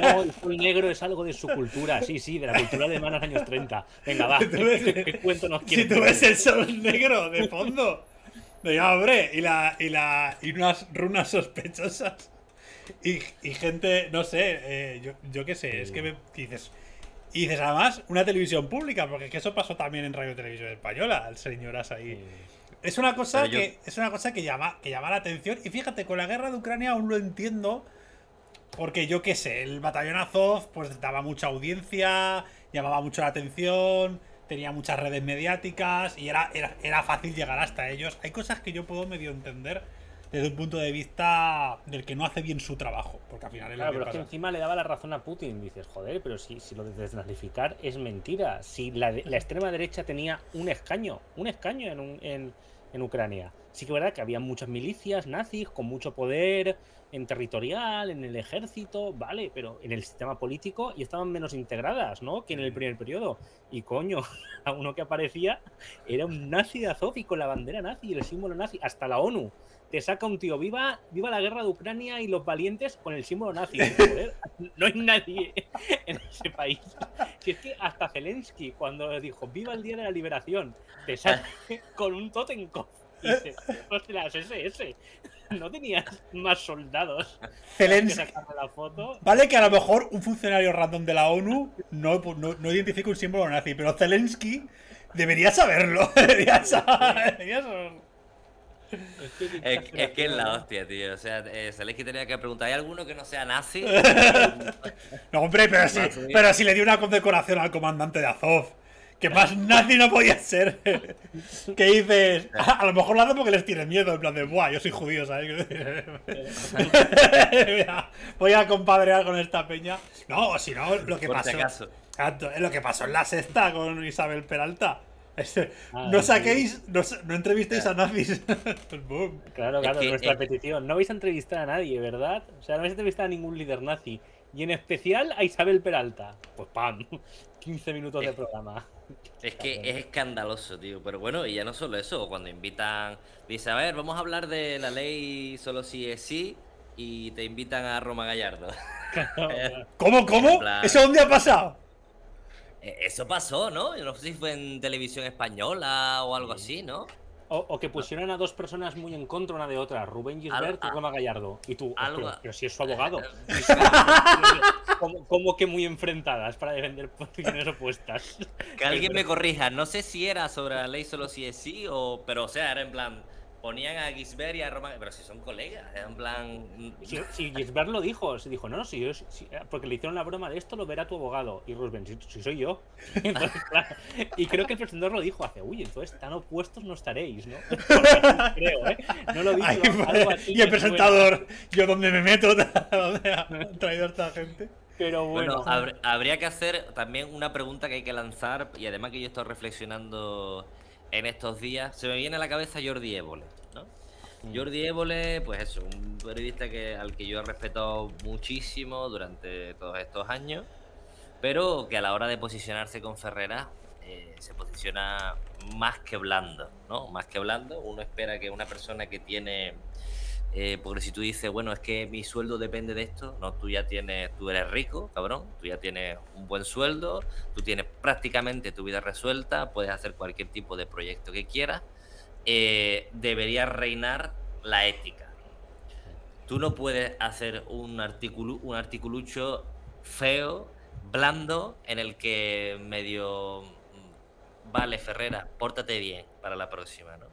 No, el sol negro es algo de su cultura, sí, de la cultura alemana de los años 30. Venga, va, ¿qué cuento nos quieres? Si tú ves el sol negro de fondo, hombre, y unas runas sospechosas y gente, no sé, yo qué sé, es que me dices, y dices además una televisión pública, porque es que eso pasó también en Radio Televisión Española, señoras ahí. Es una cosa que llama la atención, y fíjate, con la guerra de Ucrania aún lo entiendo. Porque yo qué sé, el batallón Azov pues daba mucha audiencia, llamaba mucho la atención, tenía muchas redes mediáticas y era fácil llegar hasta ellos. Hay cosas que yo puedo medio entender desde un punto de vista del que no hace bien su trabajo, porque al final es, claro, pero es que encima le daba la razón a Putin. Dices, joder, pero si lo de desnazificar es mentira. Si la extrema derecha tenía un escaño en Ucrania. Sí que es verdad que había muchas milicias nazis con mucho poder en territorial, en el ejército, vale, pero en el sistema político y estaban menos integradas, ¿no? Que en el primer periodo. Y coño, a uno que aparecía era un nazi de Azov y con la bandera nazi y el símbolo nazi. Hasta la ONU te saca un tío, viva la guerra de Ucrania y los valientes, con el símbolo nazi. Joder, no hay nadie en ese país. Si es que hasta Zelensky, cuando dijo viva el día de la liberación, te saca con un Totenkopf. Ostras, SS. No tenías más soldados. Zelensky. La foto. Vale, que a lo mejor un funcionario random de la ONU no identifica un símbolo nazi, pero Zelensky debería saberlo. Es que es la hostia, tío. O sea, Zelensky tenía que preguntar, ¿hay alguno que no sea nazi? No, hombre, pero si le dio una condecoración al comandante de Azov. Que más nazi no podía ser. Que dices, a lo mejor lo hacen porque les tiene miedo, en plan de, buah, yo soy judío, ¿sabes? Voy a compadrear con esta peña. No, o si no, lo que pasó. Lo que pasó en La Sexta con Isabel Peralta. No saquéis, no entrevistéis a nazis. Boom. Claro, nuestra petición. No vais a entrevistar a nadie, ¿verdad? O sea, no vais a entrevistar a ningún líder nazi. Y en especial a Isabel Peralta. Pues pam, 15 minutos de programa. Es que es escandaloso, tío. Pero bueno, y ya no solo eso. Cuando invitan... Dice, a ver, vamos a hablar de la ley solo si es sí. Y te invitan a Roma Gallardo. ¿Cómo? Plan... ¿Eso dónde ha pasado? Eso pasó, ¿no? Yo no sé si fue en Televisión Española o algo así, ¿no? O que pusieron a dos personas muy en contra una de otra, Rubén Gisbert y Roma Gallardo. Y tú, pero si es su abogado. ¿Cómo que muy enfrentadas para defender posiciones opuestas? Que alguien me corrija, no sé si era sobre la ley solo si es sí o... Pero o sea, era en plan, ponían a Gisbert y a Roma... Pero si son colegas, era en plan... Si Gisbert lo dijo, se dijo, no, porque le hicieron la broma de esto, lo verá tu abogado. Y Rubén, si soy yo. Entonces, claro, y creo que el presentador lo dijo hace, uy, entonces tan opuestos no estaréis, ¿no? No creo, ¿eh? No lo dijo. Ay, algo así. Y el presentador, yo donde me meto, donde han traído a esta gente. Pero bueno, habría que hacer también una pregunta que hay que lanzar, y además que yo he estado reflexionando... En estos días se me viene a la cabeza Jordi Évole, ¿no? Jordi Évole, pues eso, un periodista al que yo he respetado muchísimo durante todos estos años, pero que a la hora de posicionarse con Ferreras se posiciona más que blando, ¿no? Más que blando. Uno espera que una persona que tiene... porque si tú dices, bueno, es que mi sueldo depende de esto, no, tú eres rico, cabrón, tú ya tienes un buen sueldo, tú tienes prácticamente tu vida resuelta, puedes hacer cualquier tipo de proyecto que quieras, debería reinar la ética. Tú no puedes hacer un articulucho feo, blando, en el que medio, vale, Ferreras, pórtate bien para la próxima, ¿no?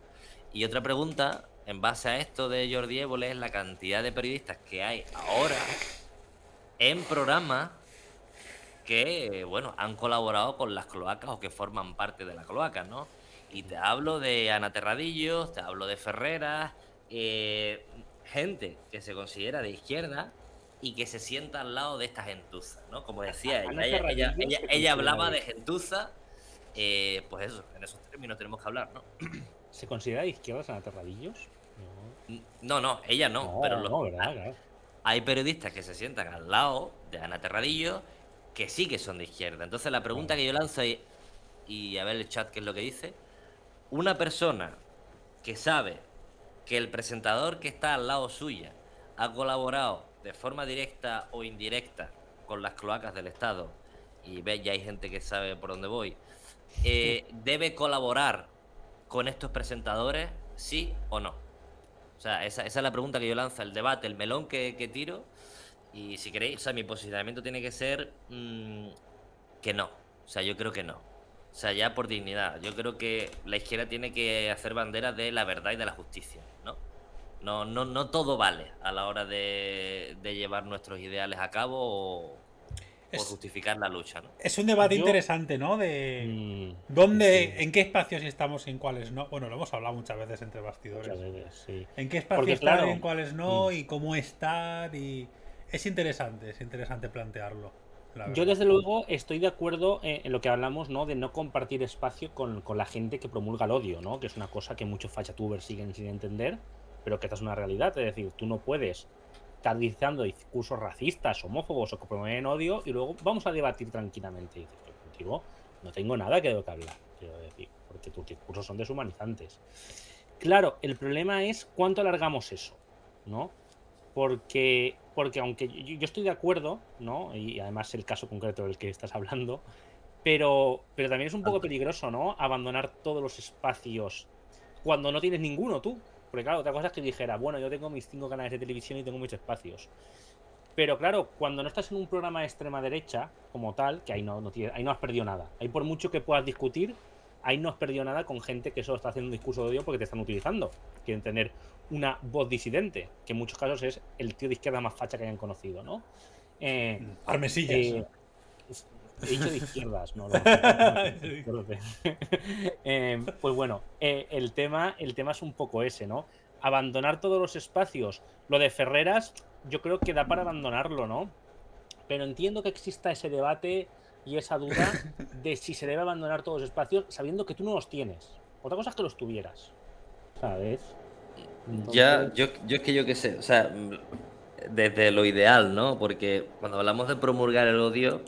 Y otra pregunta... En base a esto de Jordi Évole es la cantidad de periodistas que hay ahora en programas que, bueno, han colaborado con las cloacas o que forman parte de la cloaca, ¿no? Y te hablo de Ana Terradillos, te hablo de Ferreras, gente que se considera de izquierda y que se sienta al lado de esta gentuza, ¿no? Como decía ella hablaba de gentuza, pues eso, en esos términos tenemos que hablar, ¿no? ¿Se considera de izquierdas Ana Terradillos? No, ella no, pero hay periodistas que se sientan al lado de Ana Terradillos que sí que son de izquierda. Entonces la pregunta que yo lanzo es, y a ver el chat qué es lo que dice, una persona que sabe que el presentador que está al lado suya ha colaborado de forma directa o indirecta con las cloacas del Estado, y ve, ya hay gente que sabe por dónde voy, ¿debe colaborar con estos presentadores, sí o no? O sea, esa es la pregunta que yo lanzo, el debate, el melón que tiro, y si queréis, o sea, mi posicionamiento tiene que ser que no, o sea, yo creo que no. O sea, ya por dignidad, yo creo que la izquierda tiene que hacer bandera de la verdad y de la justicia, ¿no? No todo vale a la hora de llevar nuestros ideales a cabo o justificar la lucha, ¿no? Es un debate interesante, ¿no? De dónde, en qué espacios estamos y en cuáles no. Bueno, lo hemos hablado muchas veces entre bastidores. Muchas veces, sí. En qué espacios estar y en cuáles no, y cómo estar, y es interesante plantearlo. Yo desde luego estoy de acuerdo en lo que hablamos, ¿no? De no compartir espacio con la gente que promulga el odio, ¿no? Que es una cosa que muchos fachatubers siguen sin entender, pero que esta es una realidad. Es decir, tú no puedes estar diciendo discursos racistas, homófobos o que promueven odio y luego vamos a debatir tranquilamente. Y dices, yo contigo no tengo nada que hablar, quiero decir, porque tus discursos son deshumanizantes. Claro, el problema es cuánto alargamos eso, ¿no? Porque aunque yo estoy de acuerdo, ¿no? Y además el caso concreto del que estás hablando, pero también es un poco peligroso, ¿no? Abandonar todos los espacios cuando no tienes ninguno tú. Porque claro, otra cosa es que dijera, bueno, yo tengo mis 5 canales de televisión y tengo mis espacios. Pero claro, cuando no estás en un programa de extrema derecha, como tal, que ahí no has perdido nada. Ahí por mucho que puedas discutir, ahí no has perdido nada con gente que solo está haciendo un discurso de odio porque te están utilizando. Quieren tener una voz disidente, que en muchos casos es el tío de izquierda más facha que hayan conocido, ¿no? Armesillas. He dicho de izquierdas, ¿no? Pues bueno, el tema es un poco ese, ¿no? Abandonar todos los espacios. Lo de Ferreras, yo creo que da para abandonarlo, ¿no? Pero entiendo que exista ese debate y esa duda de si se debe abandonar todos los espacios sabiendo que tú no los tienes. Otra cosa es que los tuvieras, ¿sabes? Entonces... Ya, yo es que yo qué sé, o sea, desde lo ideal, ¿no? Porque cuando hablamos de promulgar el odio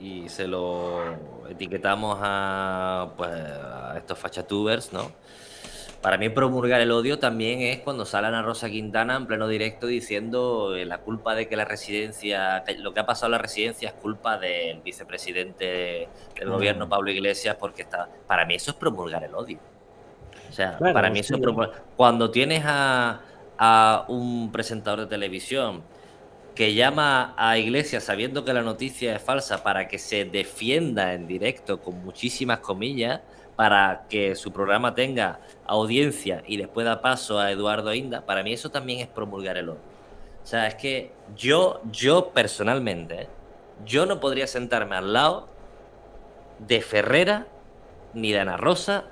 y se lo etiquetamos a, pues, a estos fachatubers, ¿no? Para mí promulgar el odio también es cuando sale Ana Rosa Quintana en pleno directo diciendo la culpa de que la residencia, lo que ha pasado en la residencia es culpa del vicepresidente del gobierno Pablo Iglesias, porque está... Para mí eso es promulgar el odio. O sea, claro, para mí eso cuando tienes a un presentador de televisión que llama a Iglesias sabiendo que la noticia es falsa para que se defienda en directo con muchísimas comillas, para que su programa tenga audiencia y después da paso a Eduardo Inda, para mí eso también es promulgar el odio. O sea, es que yo personalmente, yo no podría sentarme al lado de Ferrera, ni de Ana Rosa,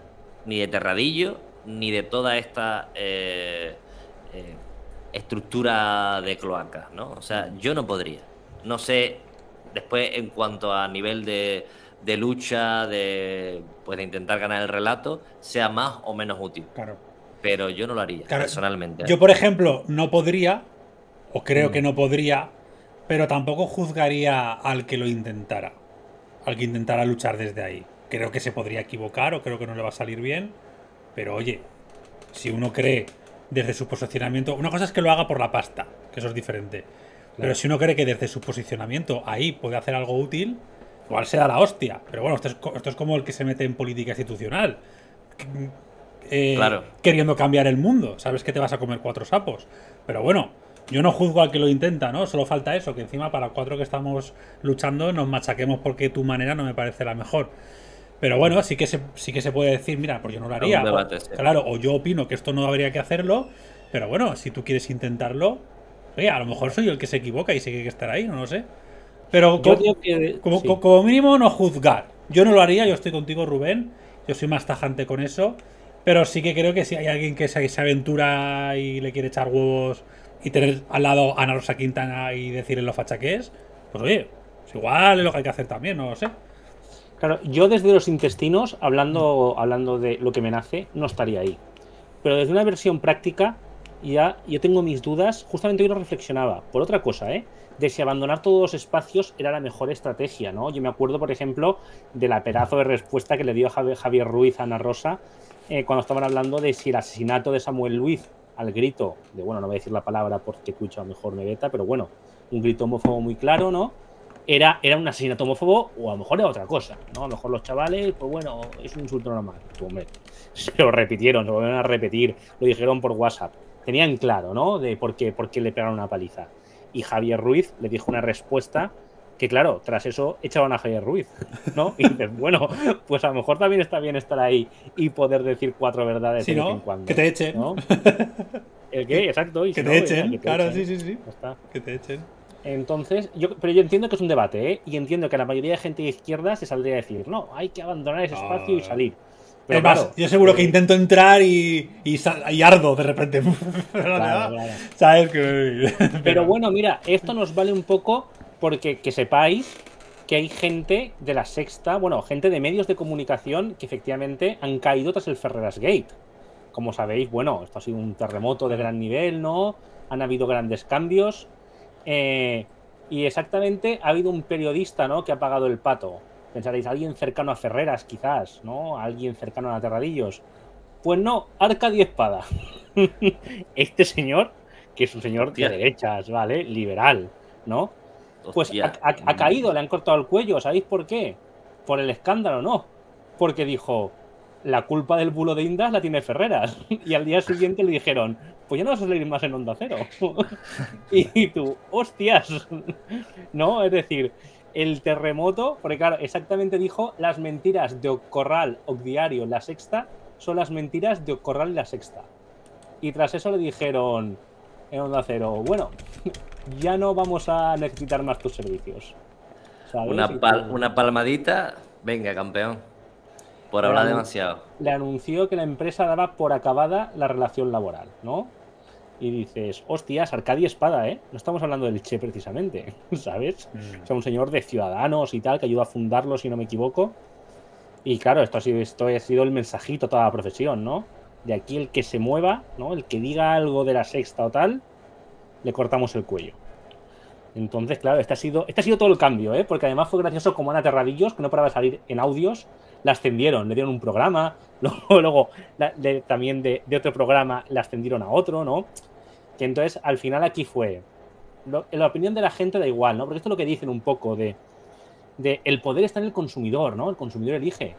ni de Terradillo, ni de toda esta estructura de cloacas, ¿no? O sea, yo no podría. No sé, después en cuanto a nivel de lucha, pues de intentar ganar el relato, sea más o menos útil. Claro. Pero yo no lo haría, claro, personalmente. Yo, por ejemplo, no podría, o creo que no podría, pero tampoco juzgaría al que lo intentara, al que intentara luchar desde ahí. Creo que se podría equivocar o creo que no le va a salir bien, pero oye, si uno cree desde su posicionamiento... Una cosa es que lo haga por la pasta, que eso es diferente. Claro. Pero si uno cree que desde su posicionamiento ahí puede hacer algo útil, igual se da la hostia. Pero bueno, esto es como el que se mete en política institucional. Claro. Queriendo cambiar el mundo. Sabes que te vas a comer 4 sapos. Pero bueno, yo no juzgo al que lo intenta, ¿no? Solo falta eso, que encima para 4 que estamos luchando nos machaquemos porque tu manera no me parece la mejor. Pero bueno, sí que se puede decir, mira, pues yo no lo haría. Debate, sí. Claro, o yo opino que esto no habría que hacerlo, pero bueno, si tú quieres intentarlo, oye, a lo mejor soy el que se equivoca y sí que hay que estar ahí, no lo sé. Pero yo digo que, como mínimo no juzgar. Yo no lo haría, yo estoy contigo, Rubén. Yo soy más tajante con eso. Pero sí que creo que si hay alguien que se aventura y le quiere echar huevos y tener al lado a Ana Rosa Quintana y decirle lo facha que es, pues oye, pues igual es lo que hay que hacer también, no lo sé. Claro, yo desde los intestinos, hablando de lo que me nace, no estaría ahí. Pero desde una versión práctica, ya yo tengo mis dudas. Justamente hoy no reflexionaba, por otra cosa, de si abandonar todos los espacios era la mejor estrategia, ¿no? Yo me acuerdo, por ejemplo, de la pedazo de respuesta que le dio Javier Ruiz a Ana Rosa cuando estaban hablando de si el asesinato de Samuel Luiz al grito, de bueno, no voy a decir la palabra porque Twitch a lo mejor me veta, pero bueno, un grito homófobo muy claro, ¿no? Era un asesinato homófobo, o a lo mejor era otra cosa, ¿no? A lo mejor los chavales, pues bueno, es un insulto normal. Hombre, se lo repitieron, se lo volvieron a repetir, lo dijeron por WhatsApp. Tenían claro, ¿no? De por qué le pegaron una paliza. Y Javier Ruiz le dijo una respuesta que, claro, tras eso echaban a Javier Ruiz, ¿no? Y dices, bueno, pues a lo mejor también está bien estar ahí y poder decir cuatro verdades de vez en cuando. Que te echen, ¿no? ¿El qué? Exacto. Y que, te echen, que te claro, echen. Sí. Está. Que te echen. Entonces, pero yo entiendo que es un debate, y entiendo que la mayoría de gente de izquierda se saldría a decir, no, hay que abandonar ese espacio y salir. Pero es más, claro, yo seguro que intento entrar y ardo de repente. Claro. ¿Sabes? Pero bueno, mira, esto nos vale un poco porque que sepáis que hay gente de La Sexta, bueno, gente de medios de comunicación que efectivamente han caído tras el FerrerasGate. Como sabéis, bueno, esto ha sido un terremoto de gran nivel, ¿no? Han habido grandes cambios. Y exactamente ha habido un periodista, ¿no?, que ha pagado el pato. Pensaréis, alguien cercano a Ferreras, quizás, ¿no? Alguien cercano a Ana Terradillos. Pues no, Arca y Espada. Este señor, que es un señor de derechas, ¿vale? Liberal, ¿no? Pues ha caído, le han cortado el cuello. ¿Sabéis por qué? Por el escándalo, ¿no? Porque dijo, la culpa del bulo de Indas la tiene Ferreras. Y al día siguiente le dijeron, pues ya no vas a salir más en Onda Cero. Y tú, hostias. No, es decir, el terremoto, porque claro, exactamente dijo, las mentiras de Corral, OKDIARIO, La Sexta, son las mentiras de Corral y La Sexta. Y tras eso le dijeron en Onda Cero, bueno, ya no vamos a necesitar más tus servicios. ¿Sabes? Una palmadita, venga, campeón. Por hablar demasiado. Le anunció que la empresa daba por acabada la relación laboral, ¿no? Y dices, hostias, Arca y Espada, ¿eh? No estamos hablando del Che precisamente, ¿sabes? O sea, un señor de Ciudadanos y tal, que ayudó a fundarlo, si no me equivoco. Y claro, esto ha sido el mensajito a toda la profesión, ¿no? De aquí el que se mueva, ¿no? El que diga algo de La Sexta o tal, le cortamos el cuello. Entonces, claro, este ha sido todo el cambio, ¿eh? Porque además fue gracioso como Ana Terradillos, que no paraba de salir en audios. La ascendieron, le dieron un programa, luego también de otro programa la ascendieron a otro, ¿no? Que entonces al final aquí fue, la opinión de la gente da igual, ¿no? Porque esto es lo que dicen un poco de el poder está en el consumidor, ¿no? El consumidor elige.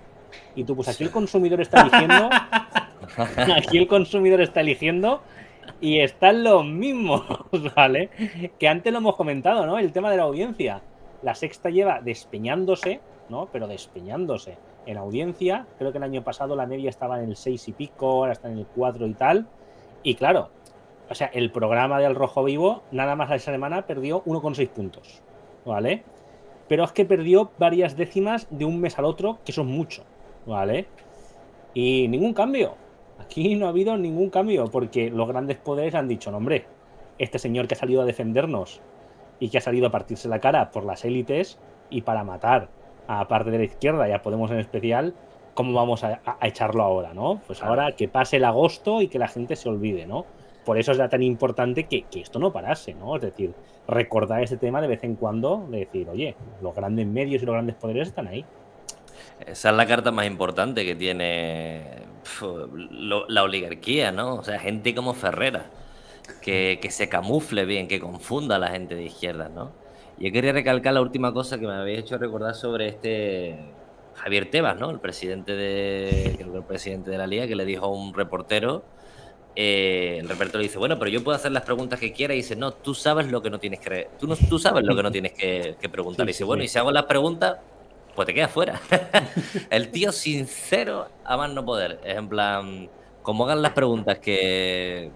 Y tú, pues aquí el consumidor está eligiendo, aquí el consumidor está eligiendo y están los mismos, ¿vale? Que antes lo hemos comentado, ¿no? El tema de la audiencia. La Sexta lleva despeñándose, ¿no? Pero despeñándose en audiencia. Creo que el año pasado la media estaba en el 6 y pico, ahora está en el 4 y tal. Y claro, o sea, el programa del Rojo Vivo, nada más esa semana, perdió 1,6 puntos, ¿vale? Pero es que perdió varias décimas de un mes al otro, que eso es mucho, ¿vale? Y ningún cambio. Aquí no ha habido ningún cambio, porque los grandes poderes han dicho, no, hombre, este señor que ha salido a defendernos y que ha salido a partirse la cara por las élites y para matar a parte de la izquierda y a Podemos en especial, ¿cómo vamos a echarlo ahora, no? Pues ahora que pase el agosto y que la gente se olvide, ¿no? Por eso es tan importante que esto no parase, ¿no? Es decir, recordar este tema de vez en cuando, de decir, oye, los grandes medios y los grandes poderes están ahí. Esa es la carta más importante que tiene la oligarquía, ¿no? O sea, gente como Ferreras, que se camufle bien, que confunda a la gente de izquierda, ¿no? Yo quería recalcar la última cosa que me habéis hecho recordar sobre este Javier Tebas, ¿no? El presidente de la Liga, que le dijo a un reportero, el reportero le dice, bueno, pero yo puedo hacer las preguntas que quiera, y dice, no, tú sabes lo que no tienes que, tú sabes lo que no tienes que preguntar. Y dice, bueno, y si hago las preguntas, pues te quedas fuera. El tío sincero a más no poder. Es en plan, como hagan las preguntas que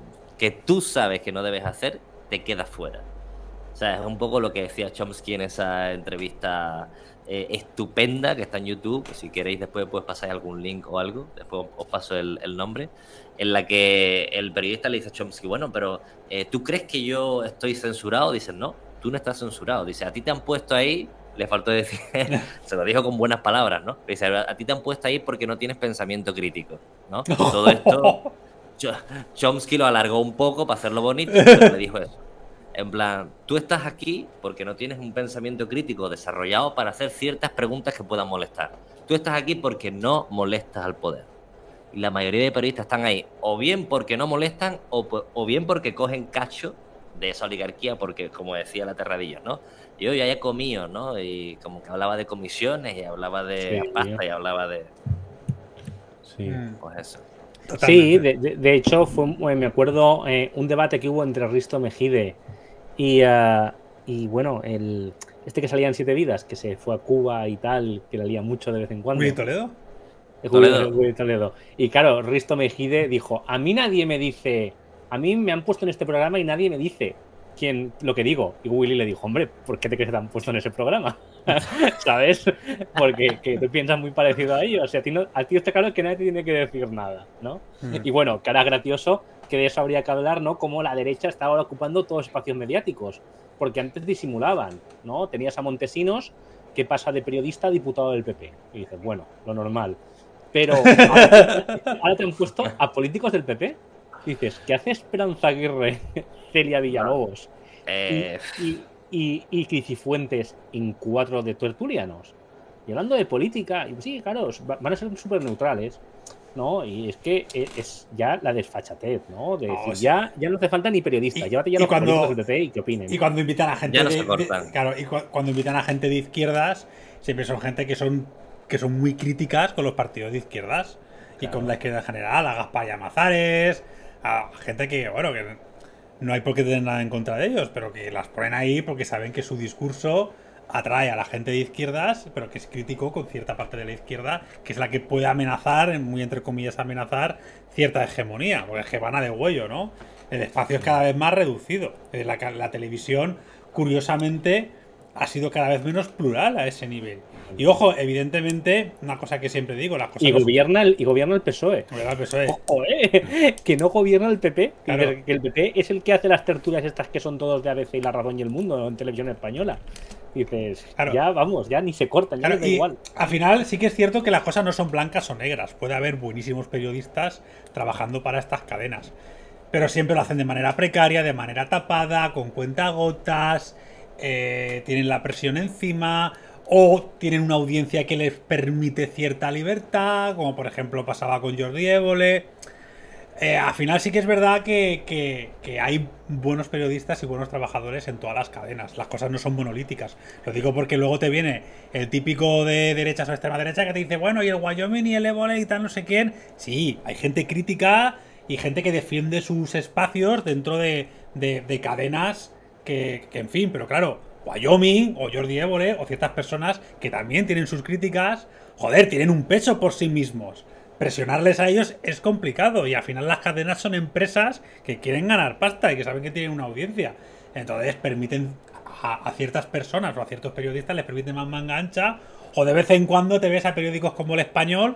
tú sabes que no debes hacer, te quedas fuera. O sea, es un poco lo que decía Chomsky en esa entrevista estupenda que está en YouTube. Si queréis después pues pasáis algún link o algo, después os paso el nombre, en la que el periodista le dice a Chomsky, bueno, pero ¿tú crees que yo estoy censurado? Dice, no, tú no estás censurado. Dice, a ti te han puesto ahí, le faltó decir, se lo dijo con buenas palabras, ¿no? Dice, a ti te han puesto ahí porque no tienes pensamiento crítico, ¿no? Todo esto Chomsky lo alargó un poco para hacerlo bonito, pero le dijo eso. En plan, tú estás aquí porque no tienes un pensamiento crítico desarrollado para hacer ciertas preguntas que puedan molestar. Tú estás aquí porque no molestas al poder. Y la mayoría de periodistas están ahí o bien porque no molestan o bien porque cogen cacho de esa oligarquía, porque, como decía Ana Terradillos, ¿no? Yo ya he comido, ¿no? Y como que hablaba de comisiones y hablaba de pasta y hablaba de... Sí. Pues eso. Sí, de hecho, me acuerdo un debate que hubo entre Risto Mejide y bueno, este que salía en 7 vidas, que se fue a Cuba y tal, que la lía mucho de vez en cuando. ¿Toledo? Y claro, Risto Mejide dijo, a mí nadie me dice, a mí me han puesto en este programa y nadie me dice lo que digo. Y Willy le dijo, hombre, ¿por qué te crees que te han puesto en ese programa? ¿Sabes? Porque tú piensas muy parecido a ellos. O sea, a ti está claro que nadie te tiene que decir nada, ¿no? Y bueno, que era gracioso, que de eso habría que hablar, ¿no? Como la derecha está ahora ocupando todos los espacios mediáticos, porque antes disimulaban, ¿no? Tenías a Montesinos, que pasa de periodista a diputado del PP. Y dices, bueno, lo normal. Pero ahora te han puesto a políticos del PP. Dices, ¿qué hace Esperanza Aguirre, Celia Villalobos y Cricifuentes en 4 de tertulianos? Y hablando de política, sí, claro, van a ser súper neutrales, ¿no? Y es que es ya la desfachatez, ¿no? De decir, ya no hace falta ni periodistas, llévate ya los políticos del PP y que opinen. Y cuando invitan a gente de izquierdas, siempre son gente que son muy críticas con los partidos de izquierdas. Claro. Y con la izquierda en general, a Gaspar y a Mazares, a gente que, bueno, que no hay por qué tener nada en contra de ellos, pero que las ponen ahí porque saben que su discurso atrae a la gente de izquierdas, pero que es crítico con cierta parte de la izquierda, que es la que puede amenazar, muy entre comillas amenazar, cierta hegemonía, porque es que van a de huello, ¿no? El espacio es cada vez más reducido. La televisión, curiosamente, ha sido cada vez menos plural a ese nivel. Y ojo, evidentemente, una cosa que siempre digo, las cosas... Y gobierna el PSOE. Ojo, que no gobierna el PP. Claro. Que el PP es el que hace las tertulias estas que son todos de ABC y La Razón y El Mundo, ¿no? En televisión española. Y dices, claro, ya vamos, ya ni se cortan, ya claro, no da igual. Al final sí que es cierto que las cosas no son blancas o negras. Puede haber buenísimos periodistas trabajando para estas cadenas. Pero siempre lo hacen de manera precaria, de manera tapada, con cuentagotas... tienen la presión encima o tienen una audiencia que les permite cierta libertad, como por ejemplo pasaba con Jordi Évole. Al final sí que es verdad que hay buenos periodistas y buenos trabajadores en todas las cadenas. Las cosas no son monolíticas. Lo digo porque luego te viene el típico de derechas o extrema derecha que te dice, bueno, y el Wyoming y el Évole y tal no sé quién. Sí, hay gente crítica y gente que defiende sus espacios dentro de cadenas que en fin, pero claro, Wyoming o Jordi Évole o ciertas personas que también tienen sus críticas, joder, tienen un peso por sí mismos. Presionarles a ellos es complicado y al final las cadenas son empresas que quieren ganar pasta y que saben que tienen una audiencia. Entonces permiten a ciertas personas o a ciertos periodistas les permiten más manga ancha, o de vez en cuando te ves a periódicos como El Español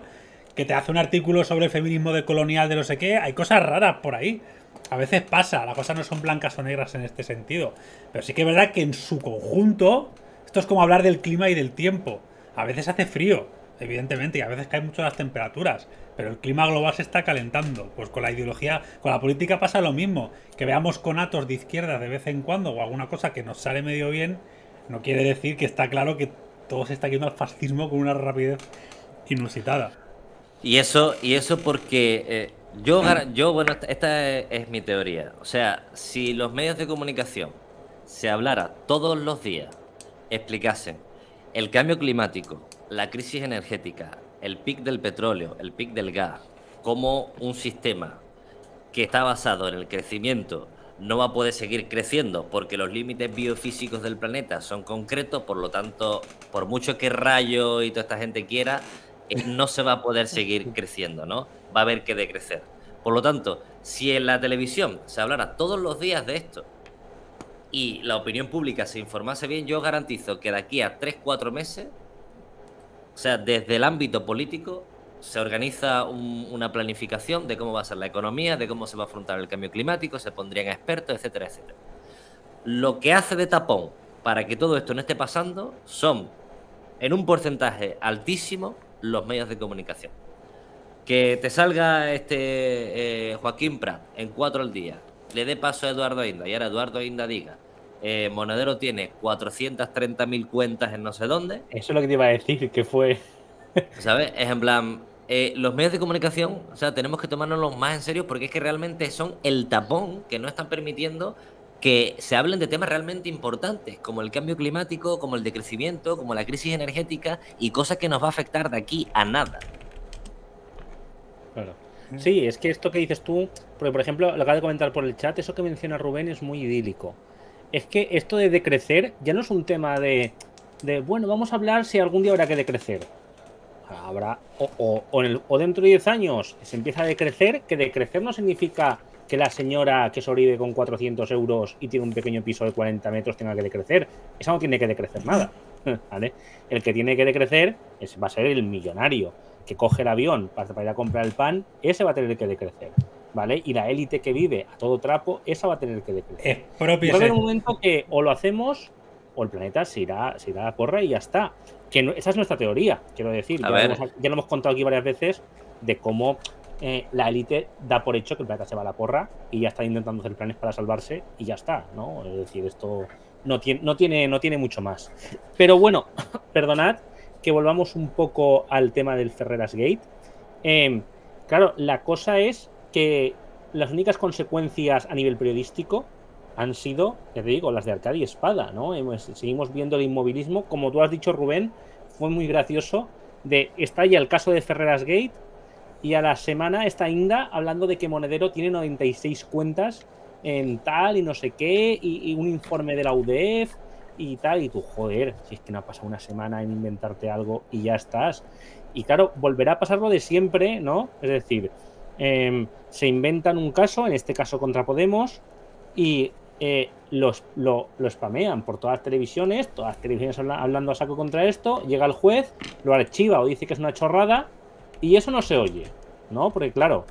que te hace un artículo sobre el feminismo decolonial de no sé qué. Hay cosas raras por ahí. A veces pasa, las cosas no son blancas o negras en este sentido. Pero sí que es verdad que en su conjunto, esto es como hablar del clima y del tiempo. A veces hace frío, evidentemente, y a veces caen mucho las temperaturas. Pero el clima global se está calentando. Pues con la ideología, con la política pasa lo mismo. Que veamos conatos de izquierda de vez en cuando o alguna cosa que nos sale medio bien, no quiere decir que está claro que todo se está yendo al fascismo con una rapidez inusitada. Y eso porque... Bueno, esta es mi teoría. O sea, si los medios de comunicación se hablara todos los días, explicasen el cambio climático, la crisis energética, el pic del petróleo, el pic del gas, como un sistema que está basado en el crecimiento no va a poder seguir creciendo porque los límites biofísicos del planeta son concretos, por lo tanto, por mucho que Rayo y toda esta gente quiera, no se va a poder seguir creciendo, ¿no? Va a haber que decrecer. Por lo tanto, si en la televisión se hablara todos los días de esto, y la opinión pública se informase bien, yo garantizo que de aquí a 3-4 meses, o sea, desde el ámbito político, se organiza una planificación de cómo va a ser la economía, de cómo se va a afrontar el cambio climático, se pondrían expertos, etcétera, etcétera. Lo que hace de tapón para que todo esto no esté pasando son, en un porcentaje altísimo, los medios de comunicación. Que te salga este Joaquín Prat en 4 al día, le dé paso a Eduardo Inda y ahora Eduardo Inda diga, Monedero tiene 430.000 cuentas en no sé dónde. Eso es lo que te iba a decir, que fue... ¿Sabes? Es en plan, los medios de comunicación, o sea, tenemos que tomárnoslos más en serio porque es que realmente son el tapón que no están permitiendo que se hablen de temas realmente importantes, como el cambio climático, como el decrecimiento, como la crisis energética y cosas que nos va a afectar de aquí a nada. Claro. Sí, es que esto que dices tú, porque por ejemplo, lo acabas de comentar por el chat, eso que menciona Rubén es muy idílico. Es que esto de decrecer ya no es un tema de bueno, vamos a hablar si algún día habrá que decrecer. Habrá, o dentro de 10 años se empieza a decrecer, que decrecer no significa que la señora que sobrevive con 400 euros y tiene un pequeño piso de 40 metros tenga que decrecer. Esa no tiene que decrecer nada, ¿vale? El que tiene que decrecer va a ser el millonario que coge el avión para ir a comprar el pan, ese va a tener que decrecer, ¿vale? Y la élite que vive a todo trapo, esa va a tener que decrecer. Es propio. Va a haber un momento que o lo hacemos o el planeta se irá a la porra y ya está. Que no, esa es nuestra teoría, quiero decir. Ya lo hemos contado aquí varias veces de cómo la élite da por hecho que el planeta se va a la porra y ya está intentando hacer planes para salvarse y ya está, ¿no? Es decir, esto no tiene mucho más. Pero bueno, perdonad que volvamos un poco al tema del FerrerasGate. Claro, la cosa es que las únicas consecuencias a nivel periodístico han sido, ya te digo, las de Arcadi Espada, ¿no? Seguimos viendo el inmovilismo. Como tú has dicho, Rubén, fue muy gracioso. Está ya el caso de FerrerasGate y a la semana está Inda hablando de que Monedero tiene 96 cuentas en tal y no sé qué, y un informe de la UDEF y tal, y tú, joder, si es que no ha pasado una semana en inventarte algo y ya estás. Y claro, volverá a pasar lo de siempre, ¿no? Es decir, se inventan un caso, en este caso contra Podemos, y lo spamean por todas las televisiones hablando a saco contra esto, llega el juez, lo archiva o dice que es una chorrada, y eso no se oye, ¿no? Porque claro,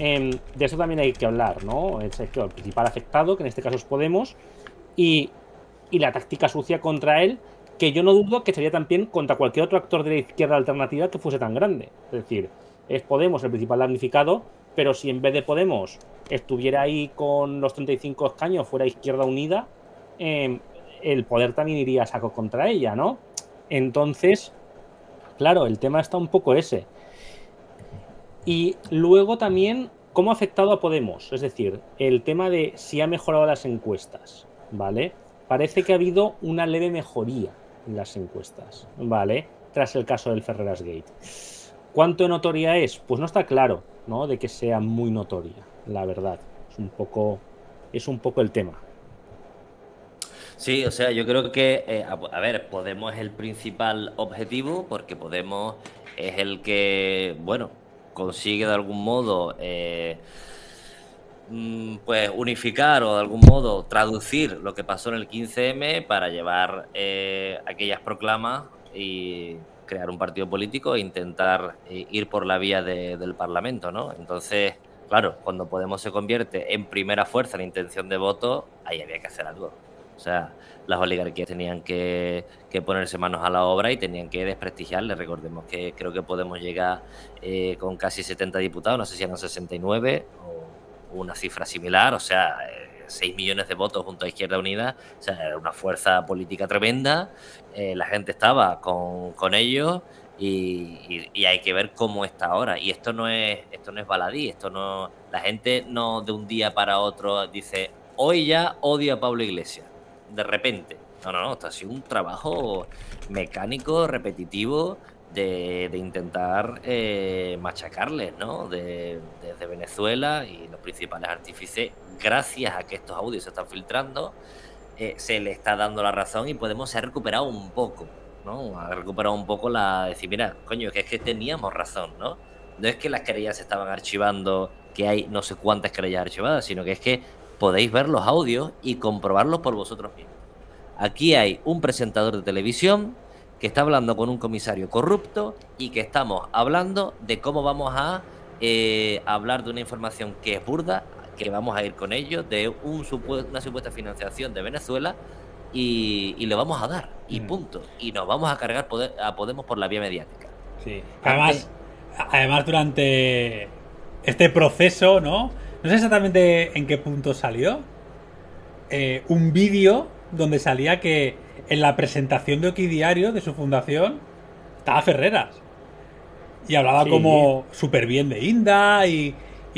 de eso también hay que hablar, ¿no? Es el principal afectado, que en este caso es Podemos, y la táctica sucia contra él, que yo no dudo que sería también contra cualquier otro actor de la izquierda alternativa que fuese tan grande. Es decir, es Podemos el principal damnificado, pero si en vez de Podemos estuviera ahí con los 35 escaños, fuera Izquierda Unida, el poder también iría a saco contra ella, ¿no? Entonces, claro, el tema está un poco ese. Y luego también, ¿cómo ha afectado a Podemos? Es decir, el tema de si ha mejorado las encuestas, ¿vale? Parece que ha habido una leve mejoría en las encuestas, ¿vale? Tras el caso del FerrerasGate. ¿Cuánto de notoria es? Pues no está claro, ¿no? De que sea muy notoria, la verdad. Es un poco el tema. Sí, o sea, yo creo que, a ver, Podemos es el principal objetivo, porque Podemos es el que, bueno, consigue de algún modo... pues unificar o de algún modo traducir lo que pasó en el 15M para llevar aquellas proclamas y crear un partido político e intentar ir por la vía del Parlamento, ¿no? Entonces, claro, cuando Podemos se convierte en primera fuerza en intención de voto, ahí había que hacer algo. O sea, las oligarquías tenían que ponerse manos a la obra y tenían que desprestigiarle. Recordemos que creo que Podemos llega con casi 70 diputados, no sé si eran 69 o una cifra similar, o sea, 6 millones de votos junto a Izquierda Unida, o sea, era una fuerza política tremenda, la gente estaba con ellos y hay que ver cómo está ahora. Y esto no es baladí, la gente no de un día para otro dice, hoy ya odio a Pablo Iglesias, de repente. No, esto ha sido un trabajo mecánico, repetitivo, de intentar machacarles, ¿no? Desde Venezuela y los principales artífices, gracias a que estos audios se están filtrando, se le está dando la razón y Podemos se ha recuperado un poco, ¿no? Ha recuperado un poco decir, mira, coño, que es que teníamos razón, ¿no? No es que las querellas se estaban archivando, que hay no sé cuántas querellas archivadas, sino que es que podéis ver los audios y comprobarlos por vosotros mismos. Aquí hay un presentador de televisión que está hablando con un comisario corrupto y que estamos hablando de cómo vamos a hablar de una información que es burda, que vamos a ir con ellos, de una supuesta financiación de Venezuela, y lo vamos a dar, y punto. Y nos vamos a cargar a Podemos por la vía mediática. Sí. Además, durante este proceso, ¿no? No sé exactamente en qué punto salió, un vídeo donde salía que en la presentación de OKDIARIO, de su fundación, estaba Ferreras. Y hablaba como súper bien de Inda y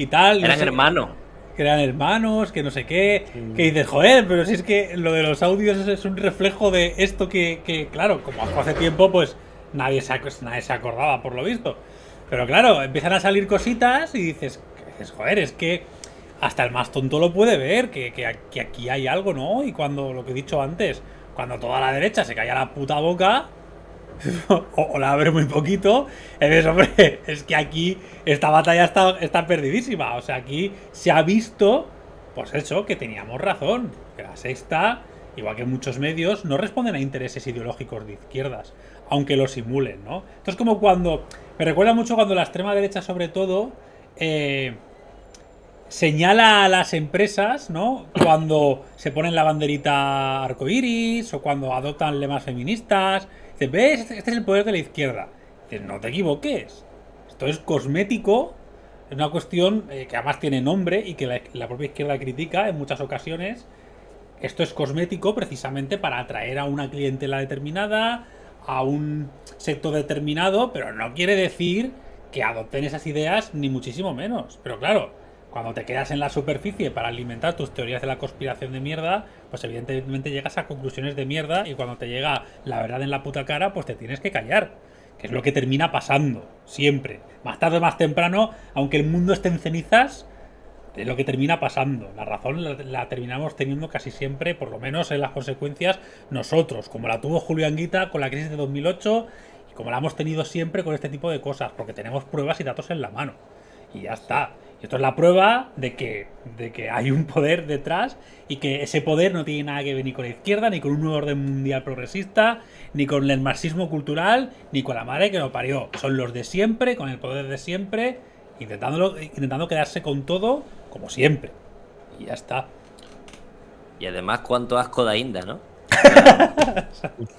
tal. Eran hermanos. Que eran hermanos, que no sé qué. Que dices, joder, pero si es que lo de los audios es un reflejo de esto que claro, como hace tiempo, pues nadie se acordaba, por lo visto. Pero claro, empiezan a salir cositas y dices, joder, es que hasta el más tonto lo puede ver, que aquí hay algo, ¿no? Y cuando, lo que he dicho antes, cuando toda la derecha se calla la puta boca, o la abre muy poquito, es, hombre, es que aquí esta batalla está perdidísima. O sea, aquí se ha visto, pues eso, que teníamos razón, que La Sexta, igual que muchos medios, no responden a intereses ideológicos de izquierdas, aunque lo simulen, ¿no? Entonces, como cuando, me recuerda mucho cuando la extrema derecha, sobre todo, señala a las empresas, ¿no? Cuando se ponen la banderita arcoiris o cuando adoptan lemas feministas. Dices, ¿ves? Este es el poder de la izquierda. Dices, no te equivoques. Esto es cosmético. Es una cuestión que además tiene nombre y que la propia izquierda critica en muchas ocasiones. Esto es cosmético precisamente para atraer a una clientela determinada, a un sector determinado, pero no quiere decir que adopten esas ideas, ni muchísimo menos. Pero claro, cuando te quedas en la superficie para alimentar tus teorías de la conspiración de mierda, pues evidentemente llegas a conclusiones de mierda, y cuando te llega la verdad en la puta cara, pues te tienes que callar, que es lo que termina pasando siempre. Más tarde o más temprano, aunque el mundo esté en cenizas, es lo que termina pasando. La razón la terminamos teniendo casi siempre, por lo menos en las consecuencias, nosotros, como la tuvo Julio Anguita con la crisis de 2008 y como la hemos tenido siempre con este tipo de cosas, porque tenemos pruebas y datos en la mano. Y ya está. Y esto es la prueba de que hay un poder detrás y que ese poder no tiene nada que ver ni con la izquierda, ni con un nuevo orden mundial progresista, ni con el marxismo cultural, ni con la madre que lo parió. Son los de siempre, con el poder de siempre, intentando quedarse con todo, como siempre. Y ya está. Y además, cuánto asco da Inda, ¿no?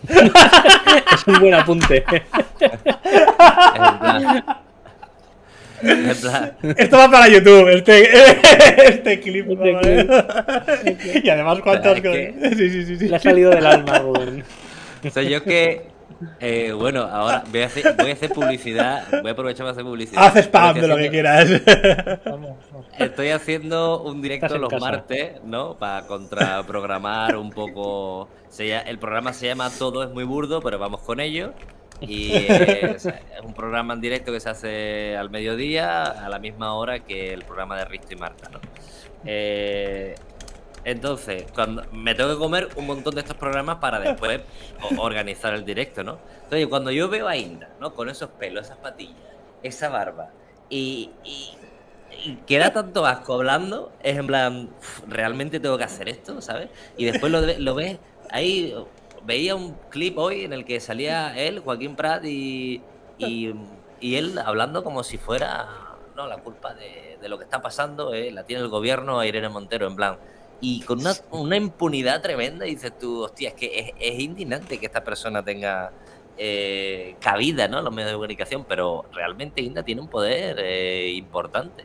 Es un buen apunte. Esto va para YouTube, este clip. Este clip. Y además, cuánto asco. Sí. Le ha salido del alma, Rubén. O sea, yo que... bueno, ahora voy a hacer publicidad. Voy a aprovechar para hacer publicidad. Haz spam de lo que quieras. Estoy haciendo un directo los martes, ¿no? Para contraprogramar un poco. El programa se llama Todo es muy burdo, pero vamos con ello. Y es un programa en directo que se hace al mediodía, a la misma hora que el programa de Risto y Marta, ¿no? Entonces, cuando me tengo que comer un montón de estos programas para después organizar el directo, ¿no? Entonces, cuando yo veo a Inda, ¿no? Con esos pelos, esas patillas, esa barba, y queda tanto asco hablando, es en plan, realmente tengo que hacer esto, ¿sabes? Y después lo ves ahí. Veía un clip hoy en el que salía él, Joaquín Prat, y él hablando como si fuera, no, la culpa de lo que está pasando, la tiene el gobierno, a Irene Montero, en plan. Y con una impunidad tremenda, dices tú, hostia, es que es indignante que esta persona tenga cabida, ¿no?, en los medios de comunicación, pero realmente Inda tiene un poder importante.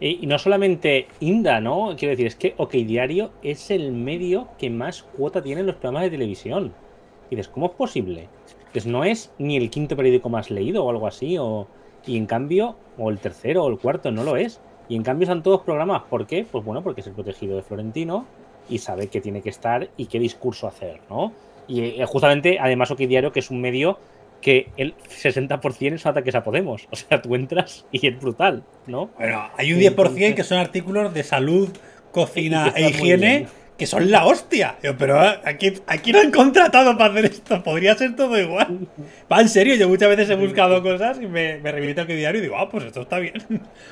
Y no solamente Inda, ¿no? Quiero decir, es que OKDIARIO es el medio que más cuota tiene en los programas de televisión. Y dices, ¿cómo es posible? Pues no es ni el quinto periódico más leído o algo así, y en cambio, o el tercero o el cuarto, no lo es. Y en cambio son todos programas. ¿Por qué? Pues bueno, porque es el protegido de Florentino y sabe qué tiene que estar y qué discurso hacer, ¿no? Y justamente, además, OKDIARIO, que es un medio que el 60% son ataques a Podemos. O sea, tú entras y es brutal, ¿no? Bueno, hay un 10% que son artículos de salud, cocina e higiene, que son la hostia. Pero aquí no han contratado para hacer esto. Podría ser todo igual. Va, en serio, yo muchas veces he buscado cosas y me remito a OKDIARIO y digo, ah, pues esto está bien.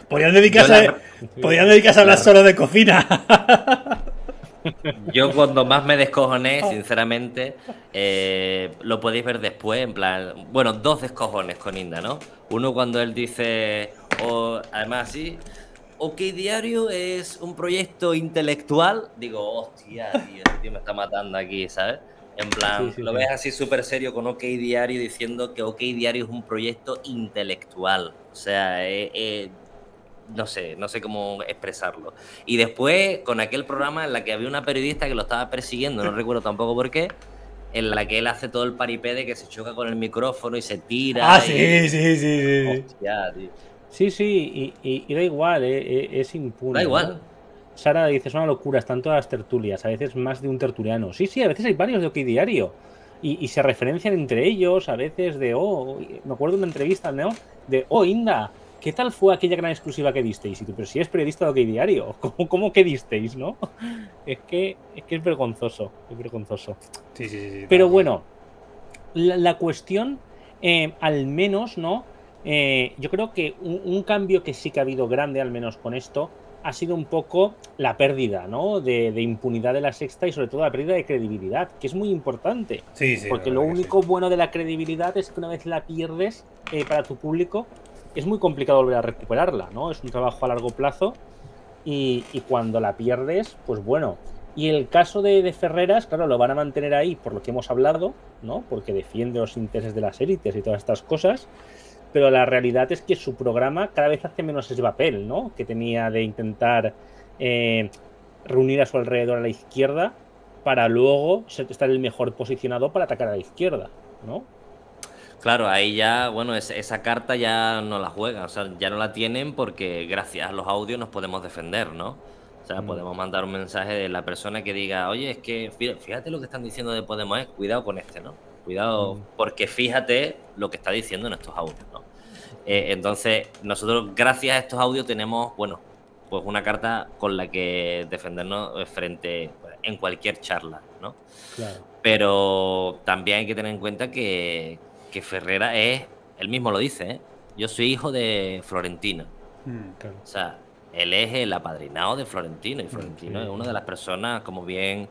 Podrían dedicarse a hablar solo de cocina. Yo cuando más me descojoné, sinceramente, lo podéis ver después, en plan... Bueno, dos descojones con Inda, ¿no? Uno cuando él dice, además sí, OKDIARIO es un proyecto intelectual. Digo, hostia, tío, este tío me está matando aquí, ¿sabes? En plan, sí, lo ves así súper serio con OKDIARIO diciendo que OKDIARIO es un proyecto intelectual. O sea, no sé cómo expresarlo. Y después, con aquel programa en la que había una periodista que lo estaba persiguiendo, no recuerdo tampoco por qué, en la que él hace todo el paripé de que se choca con el micrófono y se tira. Ah, y... sí. Hostia, tío. Sí, y da igual, es impune. Da igual. ¿No? Sara dice, son una locura, están todas las tertulias, a veces más de un tertuliano. Sí, a veces hay varios de OKDIARIO. Y se referencian entre ellos, a veces de, me acuerdo de una entrevista, ¿no? De, Inda, ¿qué tal fue aquella gran exclusiva que disteis? Y tú, pero si eres periodista de OKDIARIO, ¿cómo que disteis, no? Es que es vergonzoso. Sí. Pero bueno, la cuestión, al menos, ¿no? Yo creo que un cambio que sí que ha habido grande, al menos con esto, ha sido un poco la pérdida, ¿no? de impunidad de La Sexta y sobre todo la pérdida de credibilidad, que es muy importante. Sí, porque lo único bueno de la credibilidad es que una vez la pierdes, para tu público, es muy complicado volver a recuperarla, ¿no? Es un trabajo a largo plazo y cuando la pierdes, pues bueno. Y el caso de Ferreras, claro, lo van a mantener ahí por lo que hemos hablado, ¿no? Porque defiende los intereses de las élites y todas estas cosas. Pero la realidad es que su programa cada vez hace menos ese papel, ¿no? Que tenía de intentar reunir a su alrededor a la izquierda para luego estar el mejor posicionado para atacar a la izquierda, ¿no? Claro, ahí ya, bueno, esa carta ya no la juegan, o sea, ya no la tienen porque gracias a los audios nos podemos defender, ¿no? O sea, podemos mandar un mensaje de la persona que diga, oye, es que fíjate lo que están diciendo de Podemos, cuidado con este, ¿no? Cuidado, porque fíjate lo que está diciendo en estos audios, ¿no? Entonces, nosotros gracias a estos audios tenemos, bueno, pues una carta con la que defendernos frente en cualquier charla, ¿no? Claro. Pero también hay que tener en cuenta que Ferreras es, él mismo lo dice, ¿eh? Yo soy hijo de Florentino. Claro. O sea, él es el apadrinado de Florentino y Florentino es una de las personas, como bien,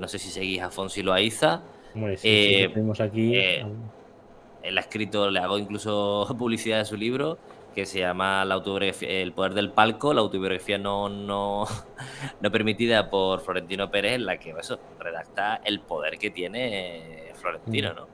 no sé si seguís a Fonsi Loaiza. Hombre, sí, tenemos aquí. Él ha escrito, le hago incluso publicidad de su libro, que se llama La autobiografía, El poder del palco, la autobiografía no permitida por Florentino Pérez, en la que eso redacta el poder que tiene Florentino, ¿no?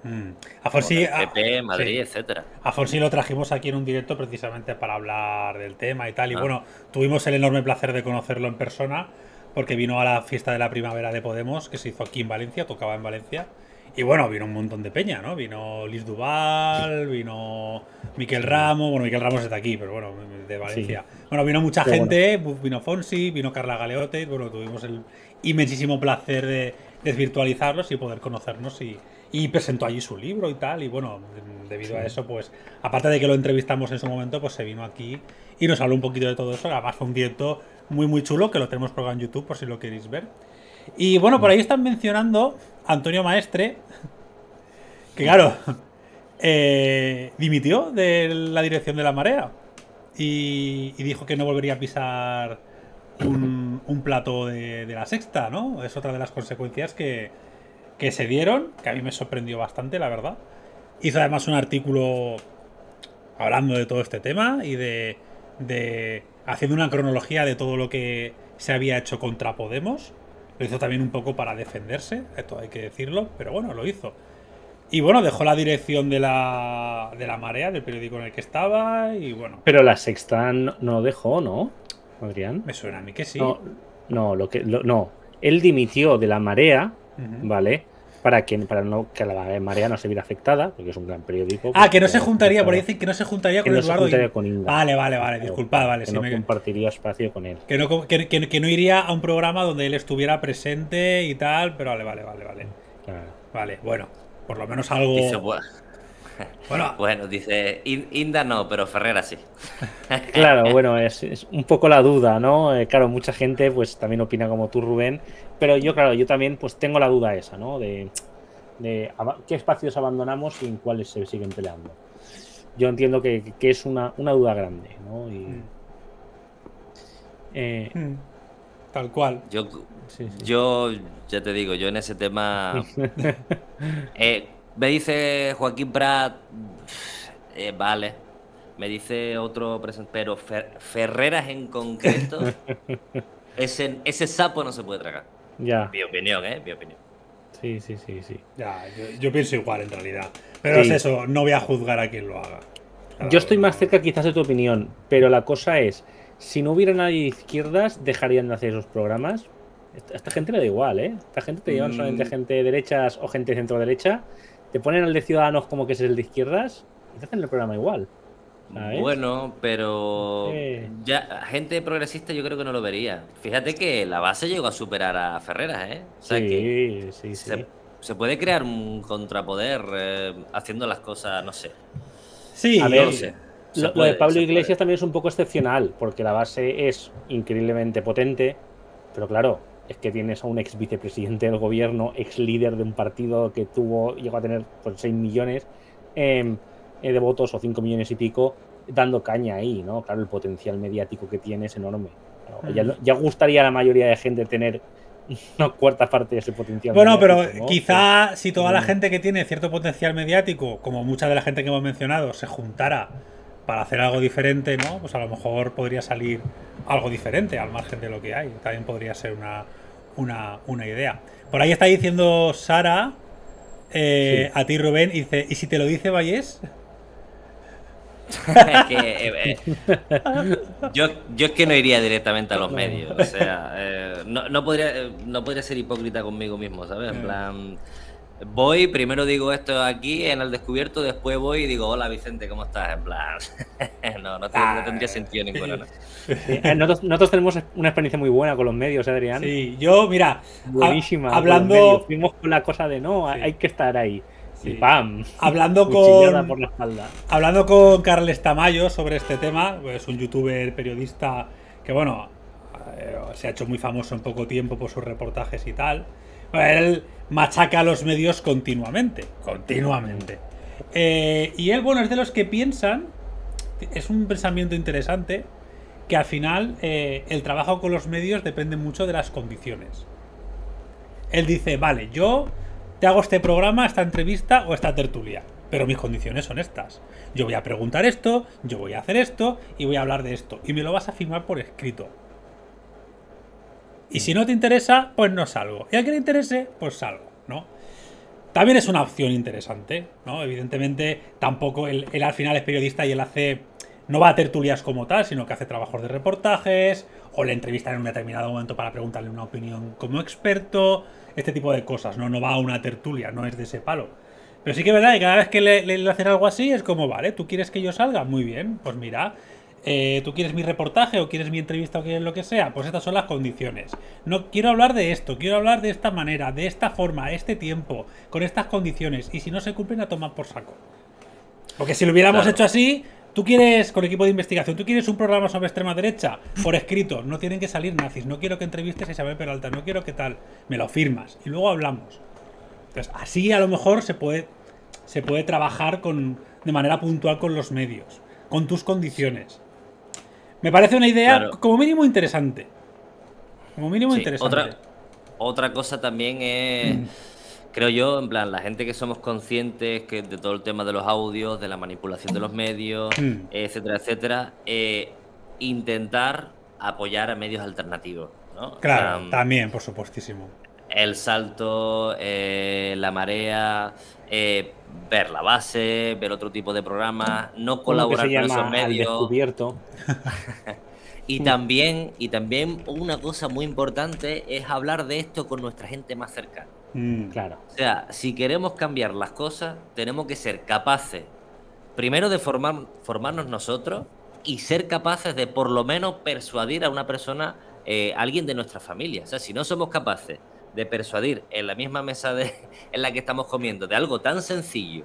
Afonsi, PP, Madrid, etcétera. Afonsi lo trajimos aquí en un directo precisamente para hablar del tema y tal, y bueno, tuvimos el enorme placer de conocerlo en persona, porque vino a la fiesta de la primavera de Podemos, que se hizo aquí en Valencia, tocaba en Valencia. Y bueno, vino un montón de peña, ¿no? Vino Liz Duval, vino Miquel Ramos. Bueno, Miquel Ramos es de aquí, pero bueno, de Valencia. Sí. Bueno, vino mucha gente, vino Fonsi, vino Carla Galeote. Bueno, tuvimos el inmensísimo placer de desvirtualizarlos y poder conocernos. Y presentó allí su libro y tal. Y bueno, debido a eso, pues, aparte de que lo entrevistamos en su momento, pues se vino aquí y nos habló un poquito de todo eso. Además fue un directo muy, muy chulo, que lo tenemos programado en YouTube, por si lo queréis ver. Y bueno, por ahí están mencionando Antonio Maestre, que claro, dimitió de la dirección de La Marea y dijo que no volvería a pisar un plato de La Sexta, ¿no? Es otra de las consecuencias que se dieron, que a mí me sorprendió bastante, la verdad. Hizo además un artículo hablando de todo este tema y de haciendo una cronología de todo lo que se había hecho contra Podemos. Lo hizo también un poco para defenderse, esto hay que decirlo, pero bueno, lo hizo. Y bueno, dejó la dirección de la Marea, del periódico en el que estaba, y bueno. Pero La Sexta no dejó, ¿no, Adrián? Me suena a mí que sí. No, él dimitió de La Marea, ¿vale? Para que la Marea no se viera afectada, porque es un gran periódico. Ah, que no se juntaría, por ahí dicen que no se juntaría con Eduardo. Vale, disculpad, vale. Que no compartiría espacio con él. Que no iría a un programa donde él estuviera presente y tal, pero vale. Claro. Vale, bueno, por lo menos algo... Dice, bueno, dice Inda no, pero Ferreras sí. Claro, bueno, es un poco la duda, ¿no? Claro, mucha gente pues también opina como tú, Rubén, pero yo también pues tengo la duda esa, ¿no? De qué espacios abandonamos y en cuáles se siguen peleando. Yo entiendo que es una duda grande, ¿no? Y, Tal cual. Yo ya te digo, yo en ese tema... me dice Joaquín Prat, vale. Me dice otro presentador, pero Ferreras en concreto, ese sapo no se puede tragar. Ya. Mi opinión, mi opinión. Sí. Ya, yo pienso igual en realidad. Pero es eso, no voy a juzgar a quien lo haga. Claro, yo estoy más cerca quizás de tu opinión, pero la cosa es, si no hubiera nadie de izquierdas, dejarían de hacer esos programas. A esta gente le da igual, ¿eh? Esta gente te llevan solamente gente de derechas o gente de centro derecha, te ponen al de Ciudadanos como que es el de izquierdas y te hacen el programa igual. ¿Sabes? Bueno, pero ya gente progresista yo creo que no lo vería. Fíjate que la base llegó a superar a Ferreras, ¿eh? O sea, se puede crear un contrapoder haciendo las cosas, no sé. Sí, a ver, no sé. Lo de Pablo Iglesias también es un poco excepcional, porque la base es increíblemente potente, pero claro, es que tienes a un ex vicepresidente del gobierno, ex líder de un partido que llegó a tener pues, 6 millones de votos o 5 millones y pico, dando caña ahí, ¿no? Claro, el potencial mediático que tiene es enorme. Claro, ya gustaría a la mayoría de gente tener una cuarta parte de ese potencial mediático. Bueno, pero ¿no? Quizá si toda la gente que tiene cierto potencial mediático, como mucha de la gente que hemos mencionado, se juntara para hacer algo diferente, ¿no? Pues a lo mejor podría salir algo diferente al margen de lo que hay. También podría ser una idea. Por ahí está diciendo Sara, a ti Rubén, y dice, ¿y si te lo dice Vallés? Yo es que no iría directamente a los medios. O sea, no podría ser hipócrita conmigo mismo, ¿sabes? En plan, voy, primero digo esto aquí en Al Descubierto, después voy y digo, hola Vicente, ¿cómo estás? En plan, no tendría sentido ninguno. ¿No? Nosotros tenemos una experiencia muy buena con los medios, Adrián. Sí, yo, mira, buenísima. Hablando, fuimos con la cosa de hay que estar ahí. Y ¡pam! Hablando con Carles Tamayo sobre este tema, es un youtuber periodista que, bueno, se ha hecho muy famoso en poco tiempo por sus reportajes y tal. Bueno, él machaca a los medios continuamente. Y él, bueno, es de los que piensan, es un pensamiento interesante, que al final el trabajo con los medios depende mucho de las condiciones. Él dice, vale, yo te hago este programa, esta entrevista o esta tertulia, pero mis condiciones son estas. Yo voy a preguntar esto, yo voy a hacer esto y voy a hablar de esto. Y me lo vas a firmar por escrito. Y si no te interesa, pues no salgo. Y al que le interese, pues salgo, ¿no? También es una opción interesante, ¿no? Evidentemente, tampoco él al final es periodista y él hace... No va a tertulias como tal, sino que hace trabajos de reportajes, o le entrevistan en un determinado momento para preguntarle una opinión como experto, este tipo de cosas, ¿no? No va a una tertulia, no es de ese palo. Pero sí que es verdad que cada vez que le hacen algo así es como, vale, ¿tú quieres que yo salga? Muy bien, pues mira, ¿tú quieres mi reportaje o quieres mi entrevista o quieres lo que sea? Pues estas son las condiciones. No quiero hablar de esto, quiero hablar de esta manera, de esta forma, este tiempo, con estas condiciones, y si no se cumplen, a tomar por saco. Porque si lo hubiéramos hecho así... Tú quieres, con el equipo de investigación, tú quieres un programa sobre extrema derecha, por escrito, no tienen que salir nazis, no quiero que entrevistes a Isabel Peralta, no quiero que tal, me lo firmas y luego hablamos. Entonces, así a lo mejor se puede trabajar de manera puntual con los medios, con tus condiciones. Me parece una idea como mínimo interesante. Como mínimo interesante. Otra cosa también es... Creo yo, en plan, la gente que somos conscientes de todo el tema de los audios, de la manipulación de los medios, etcétera, etcétera, intentar apoyar a medios alternativos, ¿no? Claro, también, por supuestísimo. El Salto, La Marea, ver La Base, ver otro tipo de programas, no colaborar con esos medios. Al Descubierto. y también una cosa muy importante es hablar de esto con nuestra gente más cercana. Claro. O sea, si queremos cambiar las cosas, tenemos que ser capaces, primero de formarnos nosotros y ser capaces de por lo menos persuadir a una persona, alguien de nuestra familia. O sea, si no somos capaces de persuadir en la misma mesa en la que estamos comiendo de algo tan sencillo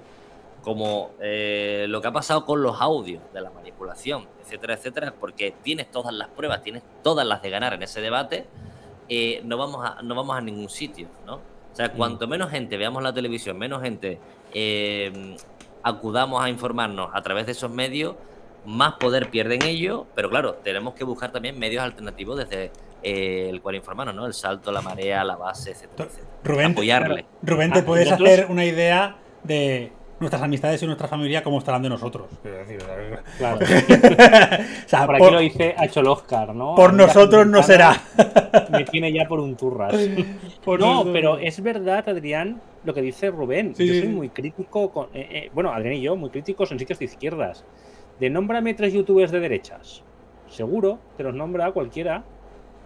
como lo que ha pasado con los audios de la manipulación, etcétera, etcétera, porque tienes todas las pruebas, tienes todas las de ganar en ese debate, no vamos a ningún sitio, ¿no? O sea, cuanto menos gente veamos la televisión, menos gente acudamos a informarnos a través de esos medios, más poder pierden ellos, pero claro, tenemos que buscar también medios alternativos desde el cual informarnos, ¿no? El salto, la marea, la base, etcétera, etcétera. Rubén, apoyarle. Rubén, ¿te puedes hacer una idea de nuestras amistades y nuestra familia cómo estarán de nosotros? Claro. O sea, por aquí lo dice Acholoscar, ¿no? Por nosotros no será. Me tiene ya por un turras. No, pero es verdad, Adrián, lo que dice Rubén. Sí. Yo soy muy crítico con, bueno, Adrián y yo, muy críticos en sitios de izquierdas. De nómbrame tres youtubers de derechas. Seguro, te los nombra cualquiera.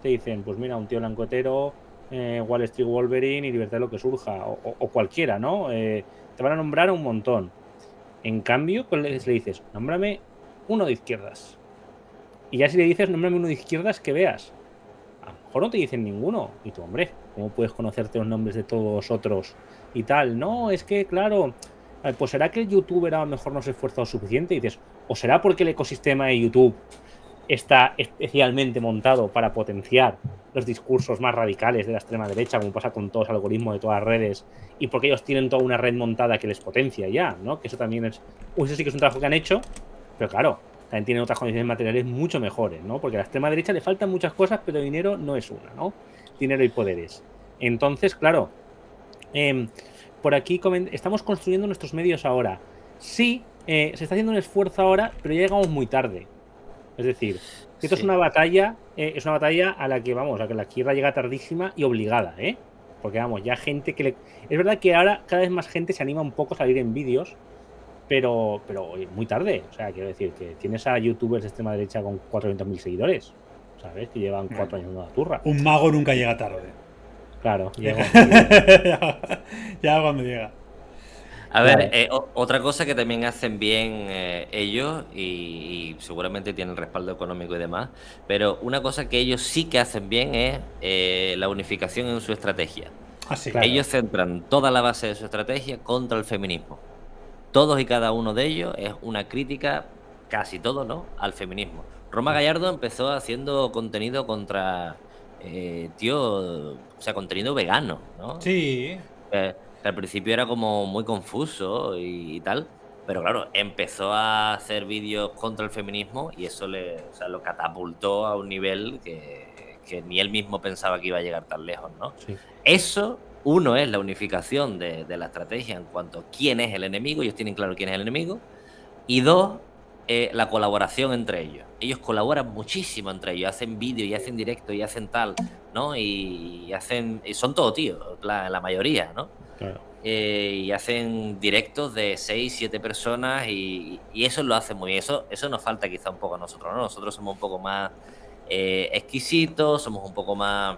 Te dicen, pues mira, un tío blancotero, Wall Street Wolverine y Libertad de lo que surja. O cualquiera, ¿no? Te van a nombrar un montón. En cambio, pues le dices, nómbrame uno de izquierdas. Y ya si le dices, nómbrame uno de izquierdas que veas. A lo mejor no te dicen ninguno. Y tú, hombre, ¿cómo puedes conocerte los nombres de todos otros y tal? No, es que, claro, pues será que el youtuber a lo mejor no se ha esforzado suficiente. Y dices, o será porque el ecosistema de YouTube está especialmente montado para potenciar los discursos más radicales de la extrema derecha, como pasa con todos los algoritmos de todas las redes, y porque ellos tienen toda una red montada que les potencia ya, ¿no? Que eso también es, eso sí que es un trabajo que han hecho, pero claro, también tienen otras condiciones materiales mucho mejores, ¿no? Porque a la extrema derecha le faltan muchas cosas, pero dinero no es una, ¿no? Dinero y poderes. Entonces, claro, por aquí estamos construyendo nuestros medios ahora. Sí, se está haciendo un esfuerzo ahora, pero ya llegamos muy tarde. Es decir, esto es una batalla, a la que vamos, a que la izquierda llega tardísima y obligada, ¿eh? Porque vamos, ya gente que le... Es verdad que ahora cada vez más gente se anima un poco a salir en vídeos, pero muy tarde. O sea, quiero decir que tienes a youtubers de extrema derecha con 400.000 seguidores, ¿sabes? Que llevan 4 años en una turra. Un mago nunca llega tarde. Claro, llega. Ya cuando llega. A ver, otra cosa que también hacen bien ellos, y seguramente tienen respaldo económico y demás, pero una cosa que ellos sí que hacen bien es la unificación en su estrategia. Así, claro. Ellos centran toda la base de su estrategia contra el feminismo. Todos y cada uno de ellos es una crítica, casi todo, ¿no?, al feminismo. Roma Gallardo empezó haciendo contenido contra, contenido vegano, ¿no? Sí. Al principio era como muy confuso y tal, pero claro, empezó a hacer vídeos contra el feminismo y eso lo catapultó a un nivel que ni él mismo pensaba que iba a llegar tan lejos, ¿no? Sí. Eso, uno, es la unificación de la estrategia en cuanto a quién es el enemigo, ellos tienen claro quién es el enemigo, y dos, la colaboración entre ellos. Ellos colaboran muchísimo entre ellos, hacen vídeo y hacen directo y hacen tal, ¿no? Y son todos tíos, la mayoría, ¿no? Claro. Y hacen directos de 6, 7 personas y eso lo hacen muy bien. Eso nos falta quizá un poco a nosotros, ¿no? Nosotros somos un poco más exquisitos, somos un poco más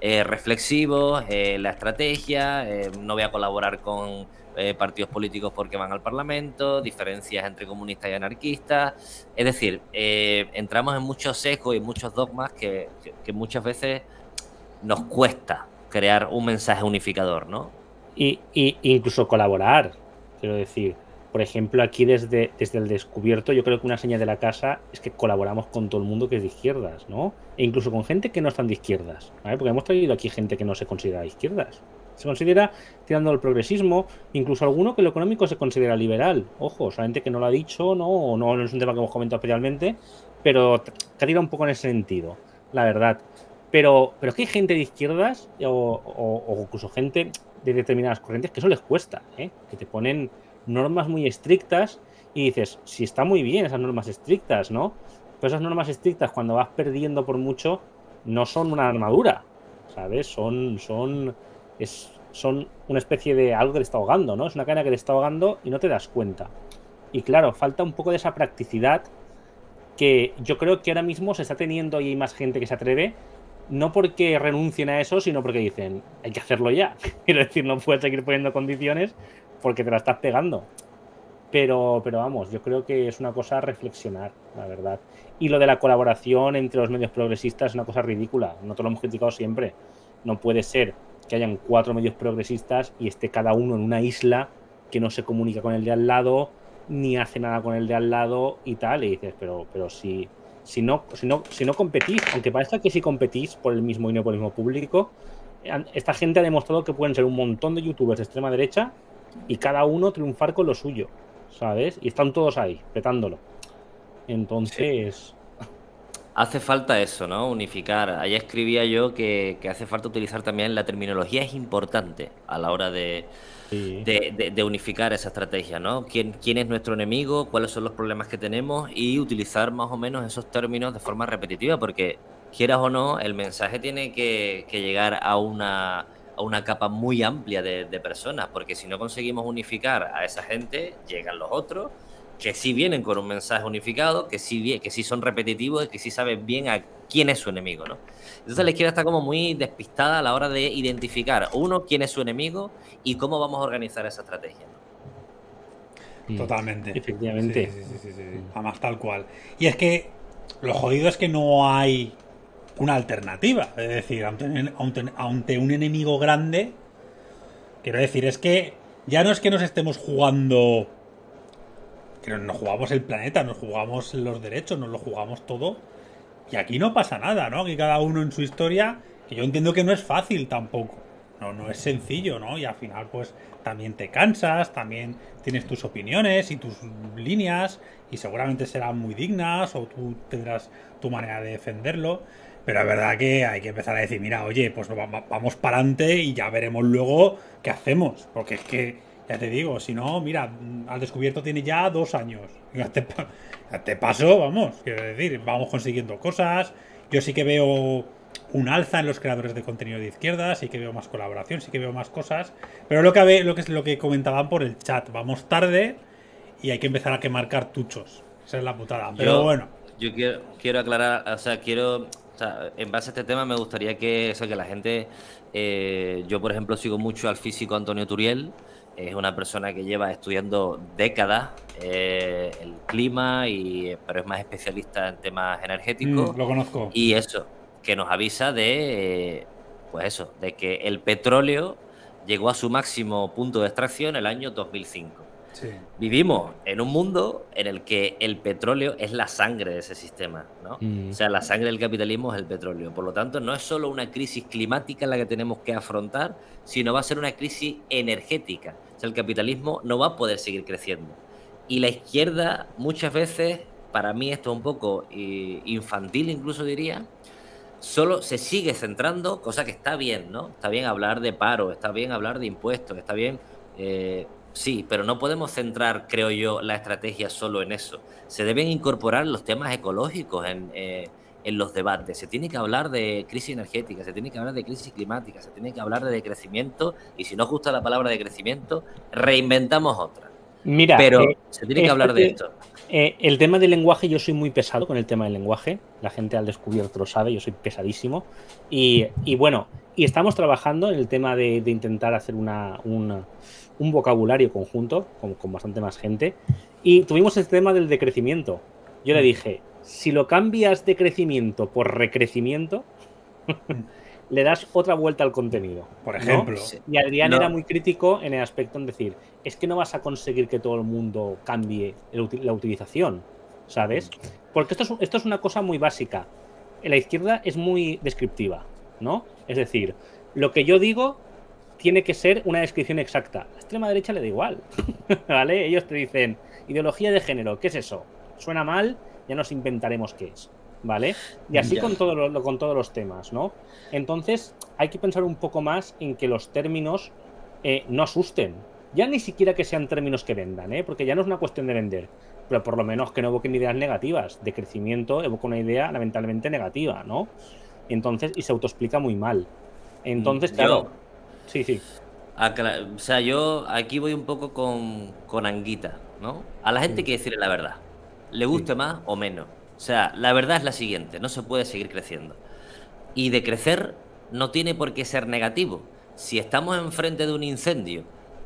reflexivos, la estrategia, no voy a colaborar con partidos políticos porque van al Parlamento, diferencias entre comunistas y anarquistas. Es decir, entramos en muchos sesgos y muchos dogmas que muchas veces nos cuesta crear un mensaje unificador, ¿no? Incluso colaborar, quiero decir, por ejemplo, aquí desde El Descubierto, yo creo que una señal de la casa es que colaboramos con todo el mundo que es de izquierdas, ¿no? E incluso con gente que no están de izquierdas, ¿vale? Porque hemos traído aquí gente que no se considera de izquierdas, se considera tirando al progresismo, incluso alguno que lo económico se considera liberal, ojo, solamente que no lo ha dicho, ¿no? O no es un tema que hemos comentado especialmente, pero que tira un poco en ese sentido, la verdad. Pero es que hay gente de izquierdas o incluso gente de determinadas corrientes que eso les cuesta, ¿eh? Que te ponen normas muy estrictas y dices, sí, está muy bien esas normas estrictas, ¿no? Pero esas normas estrictas, cuando vas perdiendo por mucho, no son una armadura, ¿sabes? Son una especie de algo que te está ahogando, ¿no? Es una cadena que te está ahogando y no te das cuenta. Y claro, falta un poco de esa practicidad que yo creo que ahora mismo se está teniendo y hay más gente que se atreve. No porque renuncien a eso, sino porque dicen, hay que hacerlo ya. Quiero decir, no puedes seguir poniendo condiciones porque te la estás pegando. Pero vamos, yo creo que es una cosa a reflexionar, la verdad. Y lo de la colaboración entre los medios progresistas es una cosa ridícula. Nosotros lo hemos criticado siempre. No puede ser que hayan 4 medios progresistas y esté cada uno en una isla que no se comunica con el de al lado, ni hace nada con el de al lado y tal. Y dices, pero si... Si no competís, aunque parezca que sí competís por el mismo y no por el mismo público, esta gente ha demostrado que pueden ser un montón de youtubers de extrema derecha y cada uno triunfar con lo suyo, ¿sabes? Y están todos ahí, petándolo. Entonces... Hace falta eso, ¿no? Unificar. Allá escribía yo que hace falta utilizar también la terminología, es importante a la hora de, sí, de unificar esa estrategia, ¿no? ¿Quién es nuestro enemigo? ¿Cuáles son los problemas que tenemos? Y utilizar más o menos esos términos de forma repetitiva, porque quieras o no, el mensaje tiene que llegar a una capa muy amplia de personas, porque si no conseguimos unificar a esa gente, llegan los otros, que sí vienen con un mensaje unificado, que sí son repetitivos y que sí saben bien a quién es su enemigo, ¿no? Entonces la izquierda está como muy despistada a la hora de identificar, uno, quién es su enemigo y cómo vamos a organizar esa estrategia, ¿no? Totalmente. Efectivamente. Sí. Además, tal cual. Y es que lo jodido es que no hay una alternativa. Es decir, ante un enemigo grande, quiero decir, es que ya no es que nos estemos jugando... Que nos jugamos el planeta, nos jugamos los derechos, nos lo jugamos todo. Y aquí no pasa nada, ¿no? Que cada uno en su historia, que yo entiendo que no es fácil tampoco. No es sencillo, ¿no? Y al final, pues, también te cansas, también tienes tus opiniones y tus líneas, y seguramente serán muy dignas, o tú tendrás tu manera de defenderlo. Pero es verdad que hay que empezar a decir, mira, oye, pues vamos para adelante y ya veremos luego qué hacemos. Porque es que... Ya te digo, si no, mira, Al Descubierto tiene ya 2 años. Te paso, vamos, quiero decir, vamos consiguiendo cosas. Yo sí que veo un alza en los creadores de contenido de izquierda, sí que veo más colaboración, sí que veo más cosas. Pero lo que comentaban por el chat, vamos tarde y hay que empezar a marcar tuchos. Esa es la putada, pero bueno. Yo quiero aclarar, en base a este tema me gustaría que la gente... yo, por ejemplo, sigo mucho al físico Antonio Turiel. Es una persona que lleva estudiando décadas el clima, pero es más especialista en temas energéticos. Lo conozco. Y eso, que nos avisa de que el petróleo llegó a su máximo punto de extracción el año 2005. Sí. Vivimos en un mundo en el que el petróleo es la sangre de ese sistema, ¿no? O sea, la sangre del capitalismo es el petróleo. Por lo tanto, no es solo una crisis climática la que tenemos que afrontar, sino va a ser una crisis energética. O sea, el capitalismo no va a poder seguir creciendo. Y la izquierda, muchas veces, para mí esto es un poco infantil, incluso diría, solo se sigue centrando, cosa que está bien, ¿no? Está bien hablar de paro, está bien hablar de impuestos, está bien... Sí, pero no podemos centrar, creo yo, la estrategia solo en eso. Se deben incorporar los temas ecológicos en los debates. Se tiene que hablar de crisis energética, se tiene que hablar de crisis climática, se tiene que hablar de decrecimiento, y si no os gusta la palabra decrecimiento, reinventamos otra. Mira, pero se tiene que hablar de esto. El tema del lenguaje, yo soy muy pesado con el tema del lenguaje. La gente Al Descubierto lo sabe, yo soy pesadísimo. Y bueno, y estamos trabajando en el tema de intentar hacer un vocabulario conjunto con bastante más gente, y tuvimos el tema del decrecimiento. Yo le dije, si lo cambias de crecimiento por recrecimiento, le das otra vuelta al contenido, por ejemplo, ¿no? Y Adrián era muy crítico en el aspecto en decir, es que no vas a conseguir que todo el mundo cambie la utilización, ¿sabes? Porque esto es una cosa muy básica. La izquierda es muy descriptiva, ¿no? Es decir, lo que yo digo tiene que ser una descripción exacta. La extrema derecha le da igual, ¿vale? Ellos te dicen, ideología de género, ¿qué es eso? Suena mal, ya nos inventaremos qué es, ¿vale? Y así con todos los temas, ¿no? Entonces, hay que pensar un poco más en que los términos no asusten. Ya ni siquiera que sean términos que vendan, ¿eh? Porque ya no es una cuestión de vender, pero por lo menos que no evoquen ideas negativas. De crecimiento evoca una idea, lamentablemente, negativa, ¿no? Entonces, y se autoexplica muy mal. Entonces, claro... Sí. O sea, yo aquí voy un poco con anguita, ¿no? A la gente hay que decirle la verdad, le guste más o menos. O sea, la verdad es la siguiente, no se puede seguir creciendo. Y decrecer no tiene por qué ser negativo. Si estamos enfrente de un incendio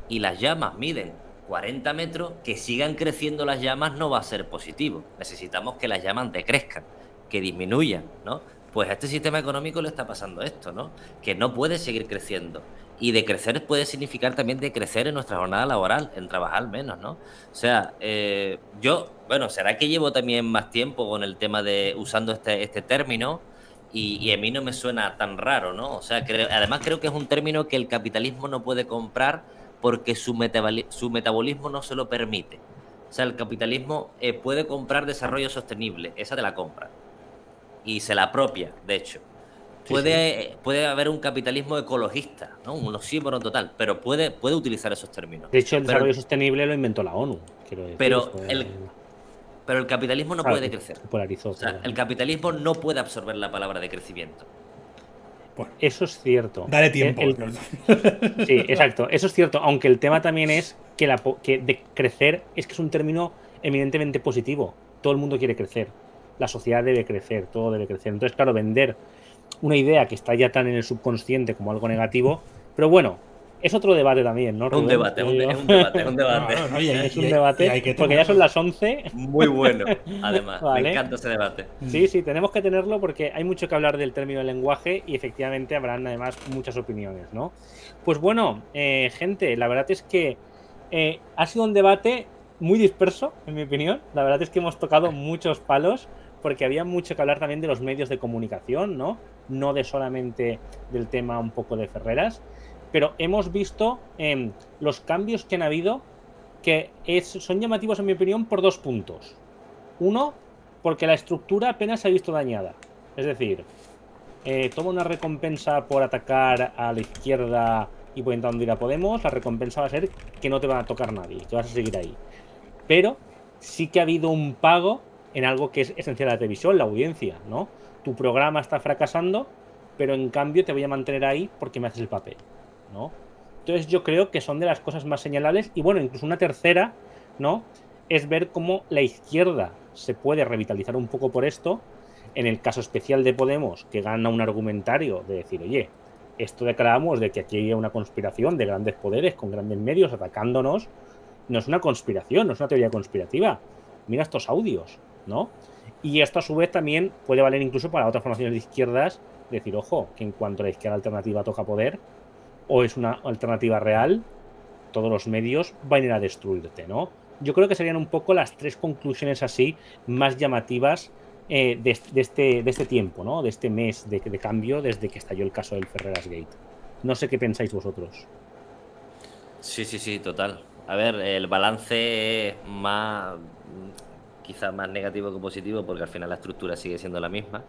y las llamas miden 40 metros, que sigan creciendo las llamas no va a ser positivo. Necesitamos que las llamas decrezcan, que disminuyan, ¿no? Pues a este sistema económico le está pasando esto, ¿no? Que no puede seguir creciendo. Y decrecer puede significar también decrecer en nuestra jornada laboral, en trabajar menos, ¿no? O sea, ¿será que llevo también más tiempo con el tema de usando este término? Y a mí no me suena tan raro, ¿no? O sea, además creo que es un término que el capitalismo no puede comprar porque su metabolismo no se lo permite. O sea, el capitalismo puede comprar desarrollo sostenible, esa te la compra. Y se la apropia, de hecho. Puede haber un capitalismo ecologista, ¿no? Un oxímoron total, pero puede utilizar esos términos. De hecho, el desarrollo sostenible lo inventó la ONU. Quiero decir, pero el capitalismo no puede crecer. Polarizó, o sea, el capitalismo no puede absorber la palabra de crecimiento. Bueno, eso es cierto. Dale tiempo. Sí, exacto. Eso es cierto. Aunque el tema también es que, de crecer es que es un término eminentemente positivo. Todo el mundo quiere crecer. La sociedad debe crecer. Todo debe crecer. Entonces, claro, vender una idea que está ya tan en el subconsciente como algo negativo, pero bueno, es otro debate también, ¿no? Rubén? Un debate. No, no, es un debate, porque ya son las 11. Muy bueno, además. ¿Vale? Me encanta ese debate. Sí, sí, tenemos que tenerlo porque hay mucho que hablar del término del lenguaje y efectivamente habrán además muchas opiniones, ¿no? Pues bueno, gente, la verdad es que ha sido un debate muy disperso, en mi opinión. La verdad es que hemos tocado muchos palos porque había mucho que hablar también de los medios de comunicación, ¿no? No de solamente del tema un poco de Ferreras, pero hemos visto los cambios que han habido, que son llamativos en mi opinión por dos puntos. Uno, porque la estructura apenas se ha visto dañada, es decir, toma una recompensa por atacar a la izquierda y por intentar hundir a Podemos, la recompensa va a ser que no te va a tocar nadie, que vas a seguir ahí. Pero sí que ha habido un pago en algo que es esencial a la televisión, la audiencia, ¿no? Tu programa está fracasando, pero en cambio te voy a mantener ahí porque me haces el papel, ¿no? Entonces yo creo que son de las cosas más señalables. Y bueno, incluso una tercera, ¿no? Es ver cómo la izquierda se puede revitalizar un poco por esto. En el caso especial de Podemos, que gana un argumentario de decir, oye, esto declaramos de que aquí hay una conspiración de grandes poderes con grandes medios atacándonos. No es una conspiración, no es una teoría conspirativa. Mira estos audios, ¿no? Y esto a su vez también puede valer incluso para otras formaciones de izquierdas, decir, ojo, que en cuanto a la izquierda alternativa toca poder, o es una alternativa real, todos los medios van a ir a destruirte, ¿no? Yo creo que serían un poco las tres conclusiones así más llamativas de este tiempo, ¿no? De este mes de cambio desde que estalló el caso del FerrerasGate. No sé qué pensáis vosotros. Sí, sí, sí, total. A ver, el balance es más... quizás más negativo que positivo, porque al final la estructura sigue siendo la misma.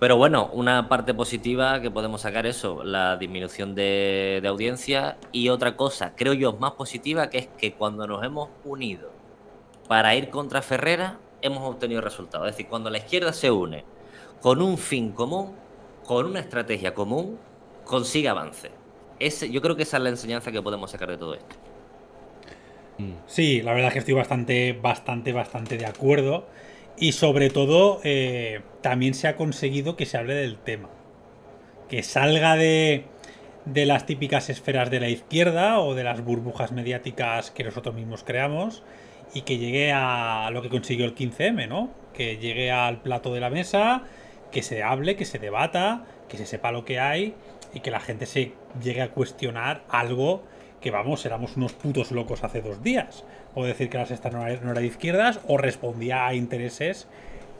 Pero bueno, una parte positiva que podemos sacar eso, la disminución de audiencia, y otra cosa, creo yo, más positiva, que es que cuando nos hemos unido para ir contra Ferreras, hemos obtenido resultados. Es decir, cuando la izquierda se une con un fin común, con una estrategia común, consigue avance. Yo creo que esa es la enseñanza que podemos sacar de todo esto. Sí, la verdad es que estoy bastante de acuerdo. Y sobre todo, también se ha conseguido que se hable del tema. Que salga de las típicas esferas de la izquierda o de las burbujas mediáticas que nosotros mismos creamos y que llegue a lo que consiguió el 15M, ¿no? Que llegue al plato de la mesa, que se hable, que se debata, que se sepa lo que hay y que la gente se llegue a cuestionar algo que, vamos, éramos unos putos locos hace 2 días. O decir que la Sexta no era de izquierdas, o respondía a intereses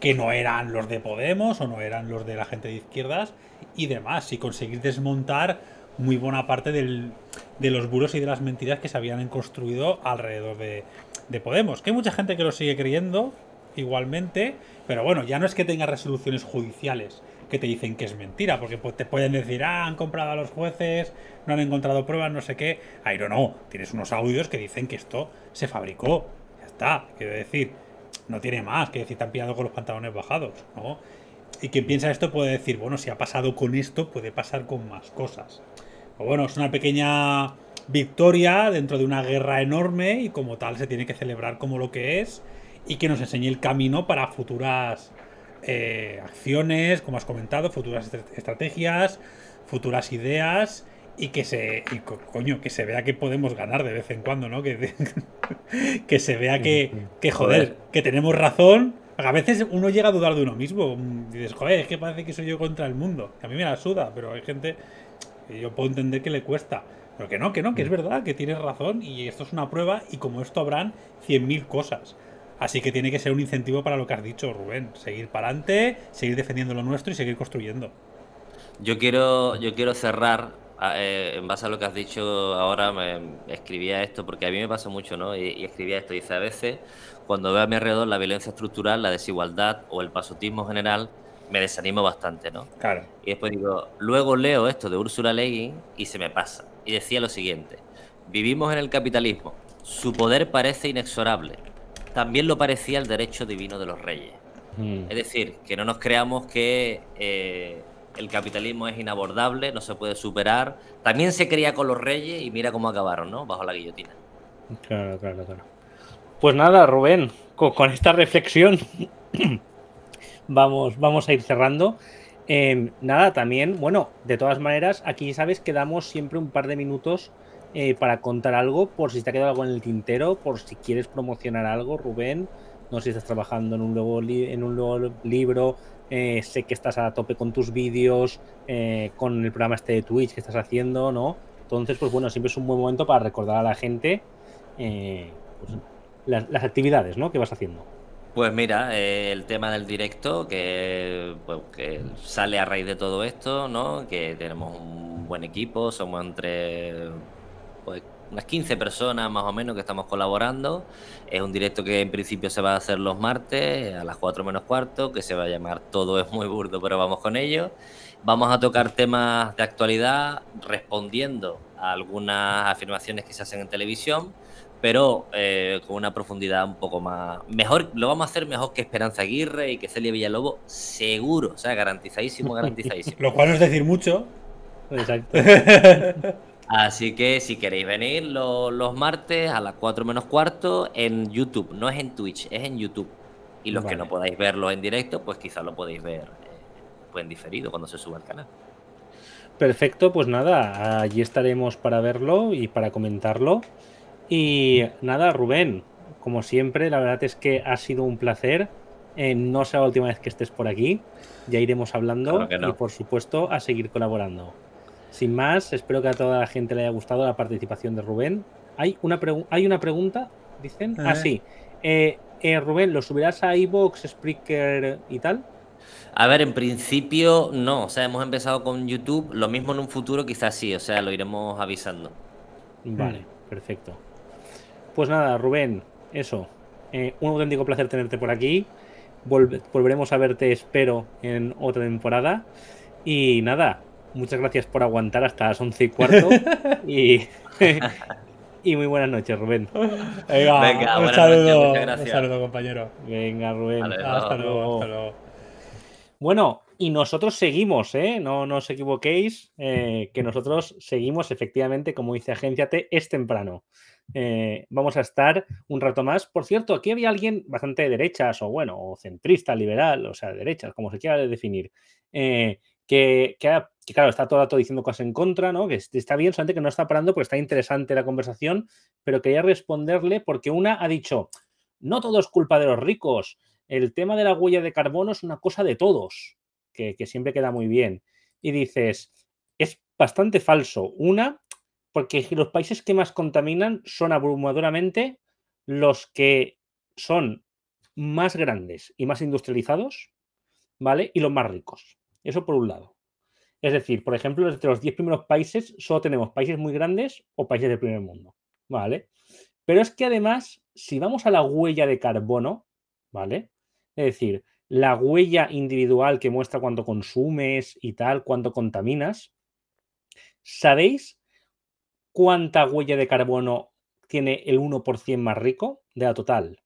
que no eran los de Podemos, o no eran los de la gente de izquierdas, y demás. Y conseguir desmontar muy buena parte de los bulos y de las mentiras que se habían construido alrededor de Podemos. Que hay mucha gente que lo sigue creyendo, igualmente, pero bueno, ya no es que tenga resoluciones judiciales que te dicen que es mentira, porque te pueden decir, ah, han comprado a los jueces, no han encontrado pruebas, no sé qué. Ay, no, tienes unos audios que dicen que esto se fabricó, ya está, quiero decir, no tiene más, que decir, te han pillado con los pantalones bajados, ¿no? Y quien piensa esto puede decir, bueno, si ha pasado con esto, puede pasar con más cosas. O bueno, es una pequeña victoria dentro de una guerra enorme y como tal se tiene que celebrar como lo que es y que nos enseñe el camino para futuras... acciones, como has comentado, futuras estrategias, futuras ideas, y que se coño, que se vea que podemos ganar de vez en cuando, ¿no? Que se vea que joder, que tenemos razón. A veces uno llega a dudar de uno mismo y dices, joder, es que parece que soy yo contra el mundo, que a mí me la suda, pero hay gente que yo puedo entender que le cuesta, pero que no, que es verdad, que tienes razón y esto es una prueba y como esto habrán 100.000 cosas. Así que tiene que ser un incentivo para lo que has dicho, Rubén. Seguir para adelante, seguir defendiendo lo nuestro y seguir construyendo. Yo quiero cerrar En base a lo que has dicho ahora, escribía esto, porque a mí me pasó mucho, ¿no? Y escribía esto, dice, a veces, cuando veo a mi alrededor la violencia estructural, la desigualdad o el pasotismo general, me desanimo bastante, ¿no? Claro. Y después digo, luego leo esto de Ursula Le Guin y se me pasa. Y decía lo siguiente, vivimos en el capitalismo, su poder parece inexorable, también lo parecía el derecho divino de los reyes. Es decir, que no nos creamos que el capitalismo es inabordable, no se puede superar. También se creía con los reyes y mira cómo acabaron, ¿no? Bajo la guillotina. Claro, claro, claro. Pues nada, Rubén, con esta reflexión vamos a ir cerrando. Nada, también, bueno, de todas maneras, aquí sabes que damos siempre un par de minutos para contar algo, por si te ha quedado algo en el tintero, por si quieres promocionar algo, Rubén. No sé si estás trabajando en un nuevo libro, sé que estás a tope con tus vídeos, con el programa este de Twitch que estás haciendo, ¿no? Entonces, pues bueno, siempre es un buen momento para recordar a la gente pues, las actividades, ¿no?, que vas haciendo. Pues mira, el tema del directo, que sale a raíz de todo esto, ¿no? Que tenemos un buen equipo, somos entre... pues, unas 15 personas más o menos que estamos colaborando. Es un directo que en principio se va a hacer los martes a las 4 menos cuarto, que se va a llamar Todo es muy burdo, pero vamos con ello. Vamos a tocar temas de actualidad respondiendo a algunas afirmaciones que se hacen en televisión, pero con una profundidad un poco más... mejor. Lo vamos a hacer mejor que Esperanza Aguirre y que Celia Villalobos, seguro, o sea, garantizadísimo, garantizadísimo. Lo cual no es decir mucho. Exacto. Así que si queréis venir los martes a las 4 menos cuarto en YouTube, no es en Twitch, es en YouTube. Y los que no podáis verlo en directo, pues quizás lo podéis ver en diferido cuando se suba al canal. Perfecto, pues nada, allí estaremos para verlo y para comentarlo. Y nada, Rubén, como siempre, la verdad es que ha sido un placer. No será la última vez que estés por aquí, ya iremos hablando. Claro que no. Y por supuesto a seguir colaborando. Sin más, espero que a toda la gente le haya gustado la participación de Rubén. Hay una pregunta, dicen. Ah, sí. Rubén, ¿lo subirás a iVoox, Spreaker y tal? A ver, en principio no. O sea, hemos empezado con YouTube. Lo mismo en un futuro quizás sí. O sea, lo iremos avisando. Vale, perfecto. Pues nada, Rubén, eso. Un auténtico placer tenerte por aquí. Volveremos a verte, espero, en otra temporada. Y nada... muchas gracias por aguantar hasta las 11 y cuarto. y muy buenas noches, Rubén. Venga, un saludo, noches, muchas gracias. Un saludo, compañero. Venga, Rubén. Vale, hasta luego. Bueno, y nosotros seguimos, ¿eh? No os equivoquéis, que nosotros seguimos, efectivamente, como dice Agénciate, es temprano. Vamos a estar un rato más. Por cierto, aquí había alguien bastante de derechas, o bueno, o centrista, liberal, o sea, de derechas, como se quiera definir, que claro, está todo el rato diciendo cosas en contra, ¿no? Que está bien, solamente que no está parando porque está interesante la conversación, pero quería responderle porque una ha dicho, no todo es culpa de los ricos, el tema de la huella de carbono es una cosa de todos, que siempre queda muy bien. Y dices, es bastante falso. Una, porque los países que más contaminan son abrumadoramente los que son más grandes y más industrializados, ¿vale? Y los más ricos. Eso por un lado. Es decir, por ejemplo, entre los 10 primeros países solo tenemos países muy grandes o países del primer mundo, ¿vale? Pero es que además, si vamos a la huella de carbono, ¿vale? Es decir, la huella individual que muestra cuánto consumes y tal, cuánto contaminas, ¿sabéis cuánta huella de carbono tiene el 1% más rico de la total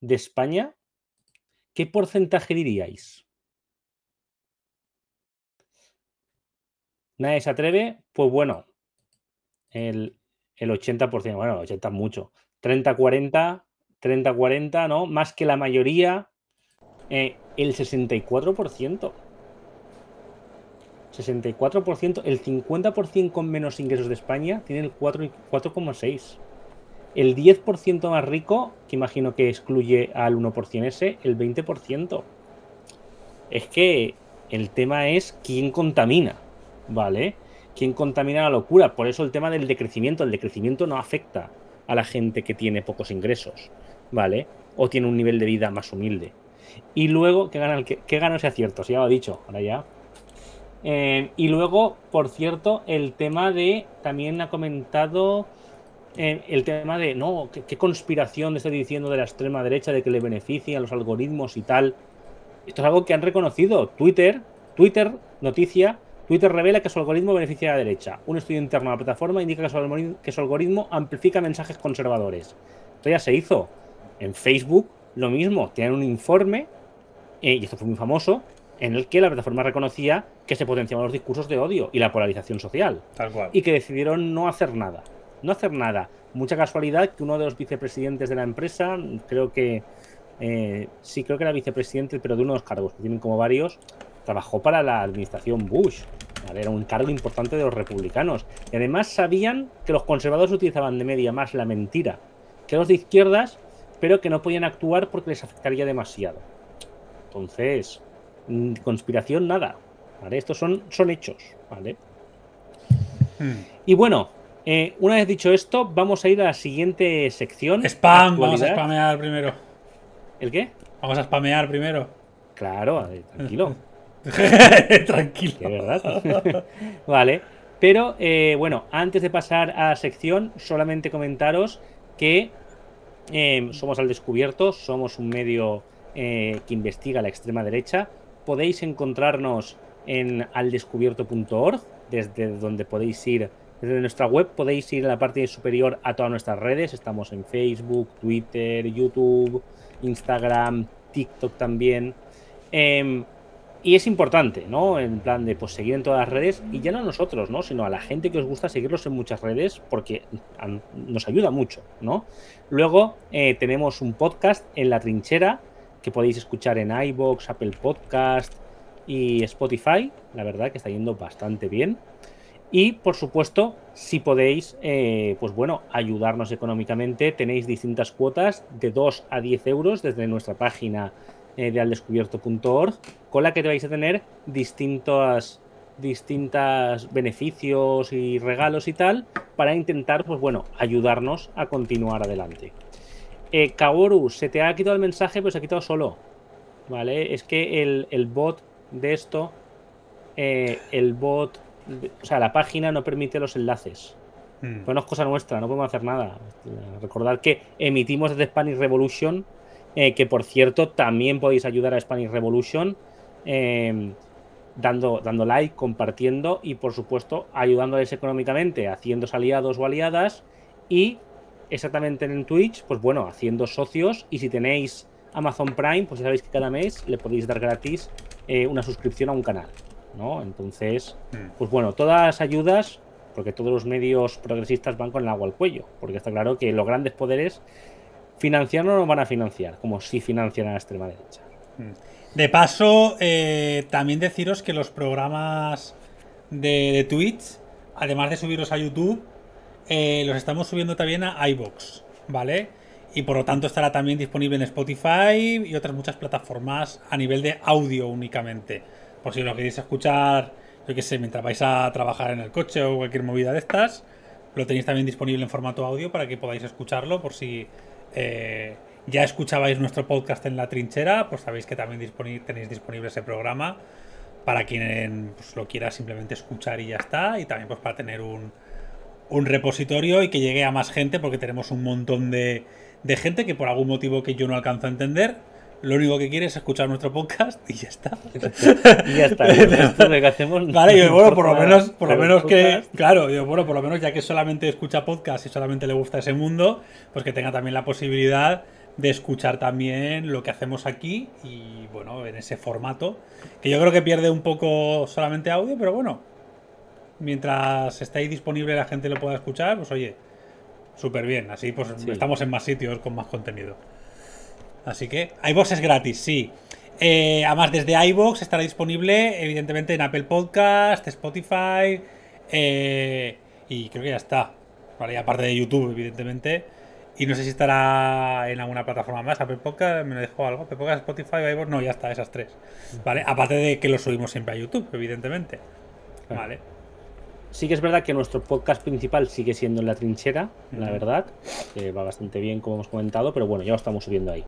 de España? ¿Qué porcentaje diríais? Nadie se atreve, pues bueno, el 80%, bueno, 80 es mucho, 30-40, ¿no? Más que la mayoría, el 64%. 64%, el 50% con menos ingresos de España tiene el 4,6%. El 10% más rico, que imagino que excluye al 1% ese, el 20%. Es que el tema es quién contamina. ¿Vale? ¿Quién contamina la locura? Por eso el tema del decrecimiento. El decrecimiento no afecta a la gente que tiene pocos ingresos, ¿vale? O tiene un nivel de vida más humilde. Y luego, ¿qué gana ese acierto? Si ya lo he dicho, ahora ya. Y luego, por cierto, el tema de, también ha comentado el tema de, no, ¿qué conspiración está diciendo de la extrema derecha de que le benefician los algoritmos y tal? Esto es algo que han reconocido. Twitter revela que su algoritmo beneficia a la derecha. Un estudio interno de la plataforma indica que su algoritmo amplifica mensajes conservadores. Esto ya se hizo. En Facebook, lo mismo. Tienen un informe, y esto fue muy famoso, en el que la plataforma reconocía que se potenciaban los discursos de odio y la polarización social. Tal cual. Y que decidieron no hacer nada. No hacer nada. Mucha casualidad que uno de los vicepresidentes de la empresa, creo que... sí, creo que era vicepresidente, pero de uno de los cargos, que tienen como varios, trabajó para la administración Bush. ¿Vale? Era un cargo importante de los republicanos. Y además sabían que los conservadores utilizaban de media más la mentira que los de izquierdas, pero que no podían actuar porque les afectaría demasiado. Entonces... conspiración, nada, ¿vale? Estos son hechos, ¿vale? Y bueno, una vez dicho esto, vamos a ir a la siguiente sección. ¡Spam! Actualidad. Vamos a spamear primero. ¿El qué? Vamos a spamear primero. Claro, tranquilo. Tranquilo. De verdad. Vale, pero bueno, antes de pasar a la sección, solamente comentaros que somos Al Descubierto, somos un medio que investiga la extrema derecha. Podéis encontrarnos en aldescubierto.org, desde donde podéis ir, desde nuestra web podéis ir a la parte superior a todas nuestras redes. Estamos en Facebook, Twitter, YouTube, Instagram, TikTok también. Y es importante, ¿no? En plan de pues seguir en todas las redes, y ya no a nosotros, ¿no? Sino a la gente que os gusta seguirlos en muchas redes, porque nos ayuda mucho, ¿no? Luego tenemos un podcast, En la Trinchera, que podéis escuchar en iVoox, Apple Podcast y Spotify. La verdad que está yendo bastante bien. Y, por supuesto, si podéis, pues bueno, ayudarnos económicamente, tenéis distintas cuotas de 2 a 10 euros desde nuestra página de aldescubierto.org, con la que vais a tener distintos beneficios y regalos y tal, para intentar, pues bueno, ayudarnos a continuar adelante. Kaoru, se te ha quitado el mensaje, pero se ha quitado solo. ¿Vale? Es que el bot de esto, o sea, la página no permite los enlaces. Pero no es cosa nuestra, no podemos hacer nada. Recordad que emitimos desde Spanish Revolution, que por cierto también podéis ayudar a Spanish Revolution dando like, compartiendo y por supuesto ayudándoles económicamente, haciéndose aliados o aliadas. Y exactamente en Twitch, pues bueno, haciendo socios. Y si tenéis Amazon Prime, pues ya sabéis que cada mes le podéis dar gratis una suscripción a un canal, ¿no? Entonces, pues bueno, todas las ayudas, porque todos los medios progresistas van con el agua al cuello, porque está claro que los grandes poderes financiarnos no nos van a financiar, como si financian a la extrema derecha. De paso, también deciros que los programas de Twitch, además de subirlos a YouTube, los estamos subiendo también a iVoox, ¿vale? Y por lo tanto estará también disponible en Spotify y otras muchas plataformas a nivel de audio únicamente. Por si lo queréis escuchar, yo qué sé, mientras vais a trabajar en el coche o cualquier movida de estas, lo tenéis también disponible en formato audio para que podáis escucharlo. Por si ya escuchabais nuestro podcast En la Trinchera, pues sabéis que también tenéis disponible ese programa para quien pues, lo quiera simplemente escuchar y ya está. Y también pues para tener un repositorio y que llegue a más gente, porque tenemos un montón de gente que por algún motivo que yo no alcanzo a entender, lo único que quiere es escuchar nuestro podcast y ya está. Y ya está. Esto de que hacemos, vale, yo, bueno, por lo menos que... Claro, yo, bueno, por lo menos ya que solamente escucha podcast y solamente le gusta ese mundo, pues que tenga también la posibilidad de escuchar también lo que hacemos aquí y, bueno, en ese formato, que yo creo que pierde un poco solamente audio, pero bueno, mientras esté ahí disponible la gente lo pueda escuchar, pues oye, súper bien. Así pues sí, estamos en más sitios con más contenido. Así que iVoox es gratis, sí. Además desde iVoox estará disponible evidentemente en Apple Podcast, Spotify y creo que ya está. Vale, y aparte de YouTube evidentemente. Y no sé si estará en alguna plataforma más. Apple Podcast me lo dejó algo. Apple Podcast, Spotify, iVoox, no, ya está, esas tres. Vale, aparte de que lo subimos siempre a YouTube evidentemente. Vale. Sí que es verdad que nuestro podcast principal sigue siendo En la Trinchera, la verdad, que va bastante bien como hemos comentado, pero bueno, ya lo estamos subiendo ahí.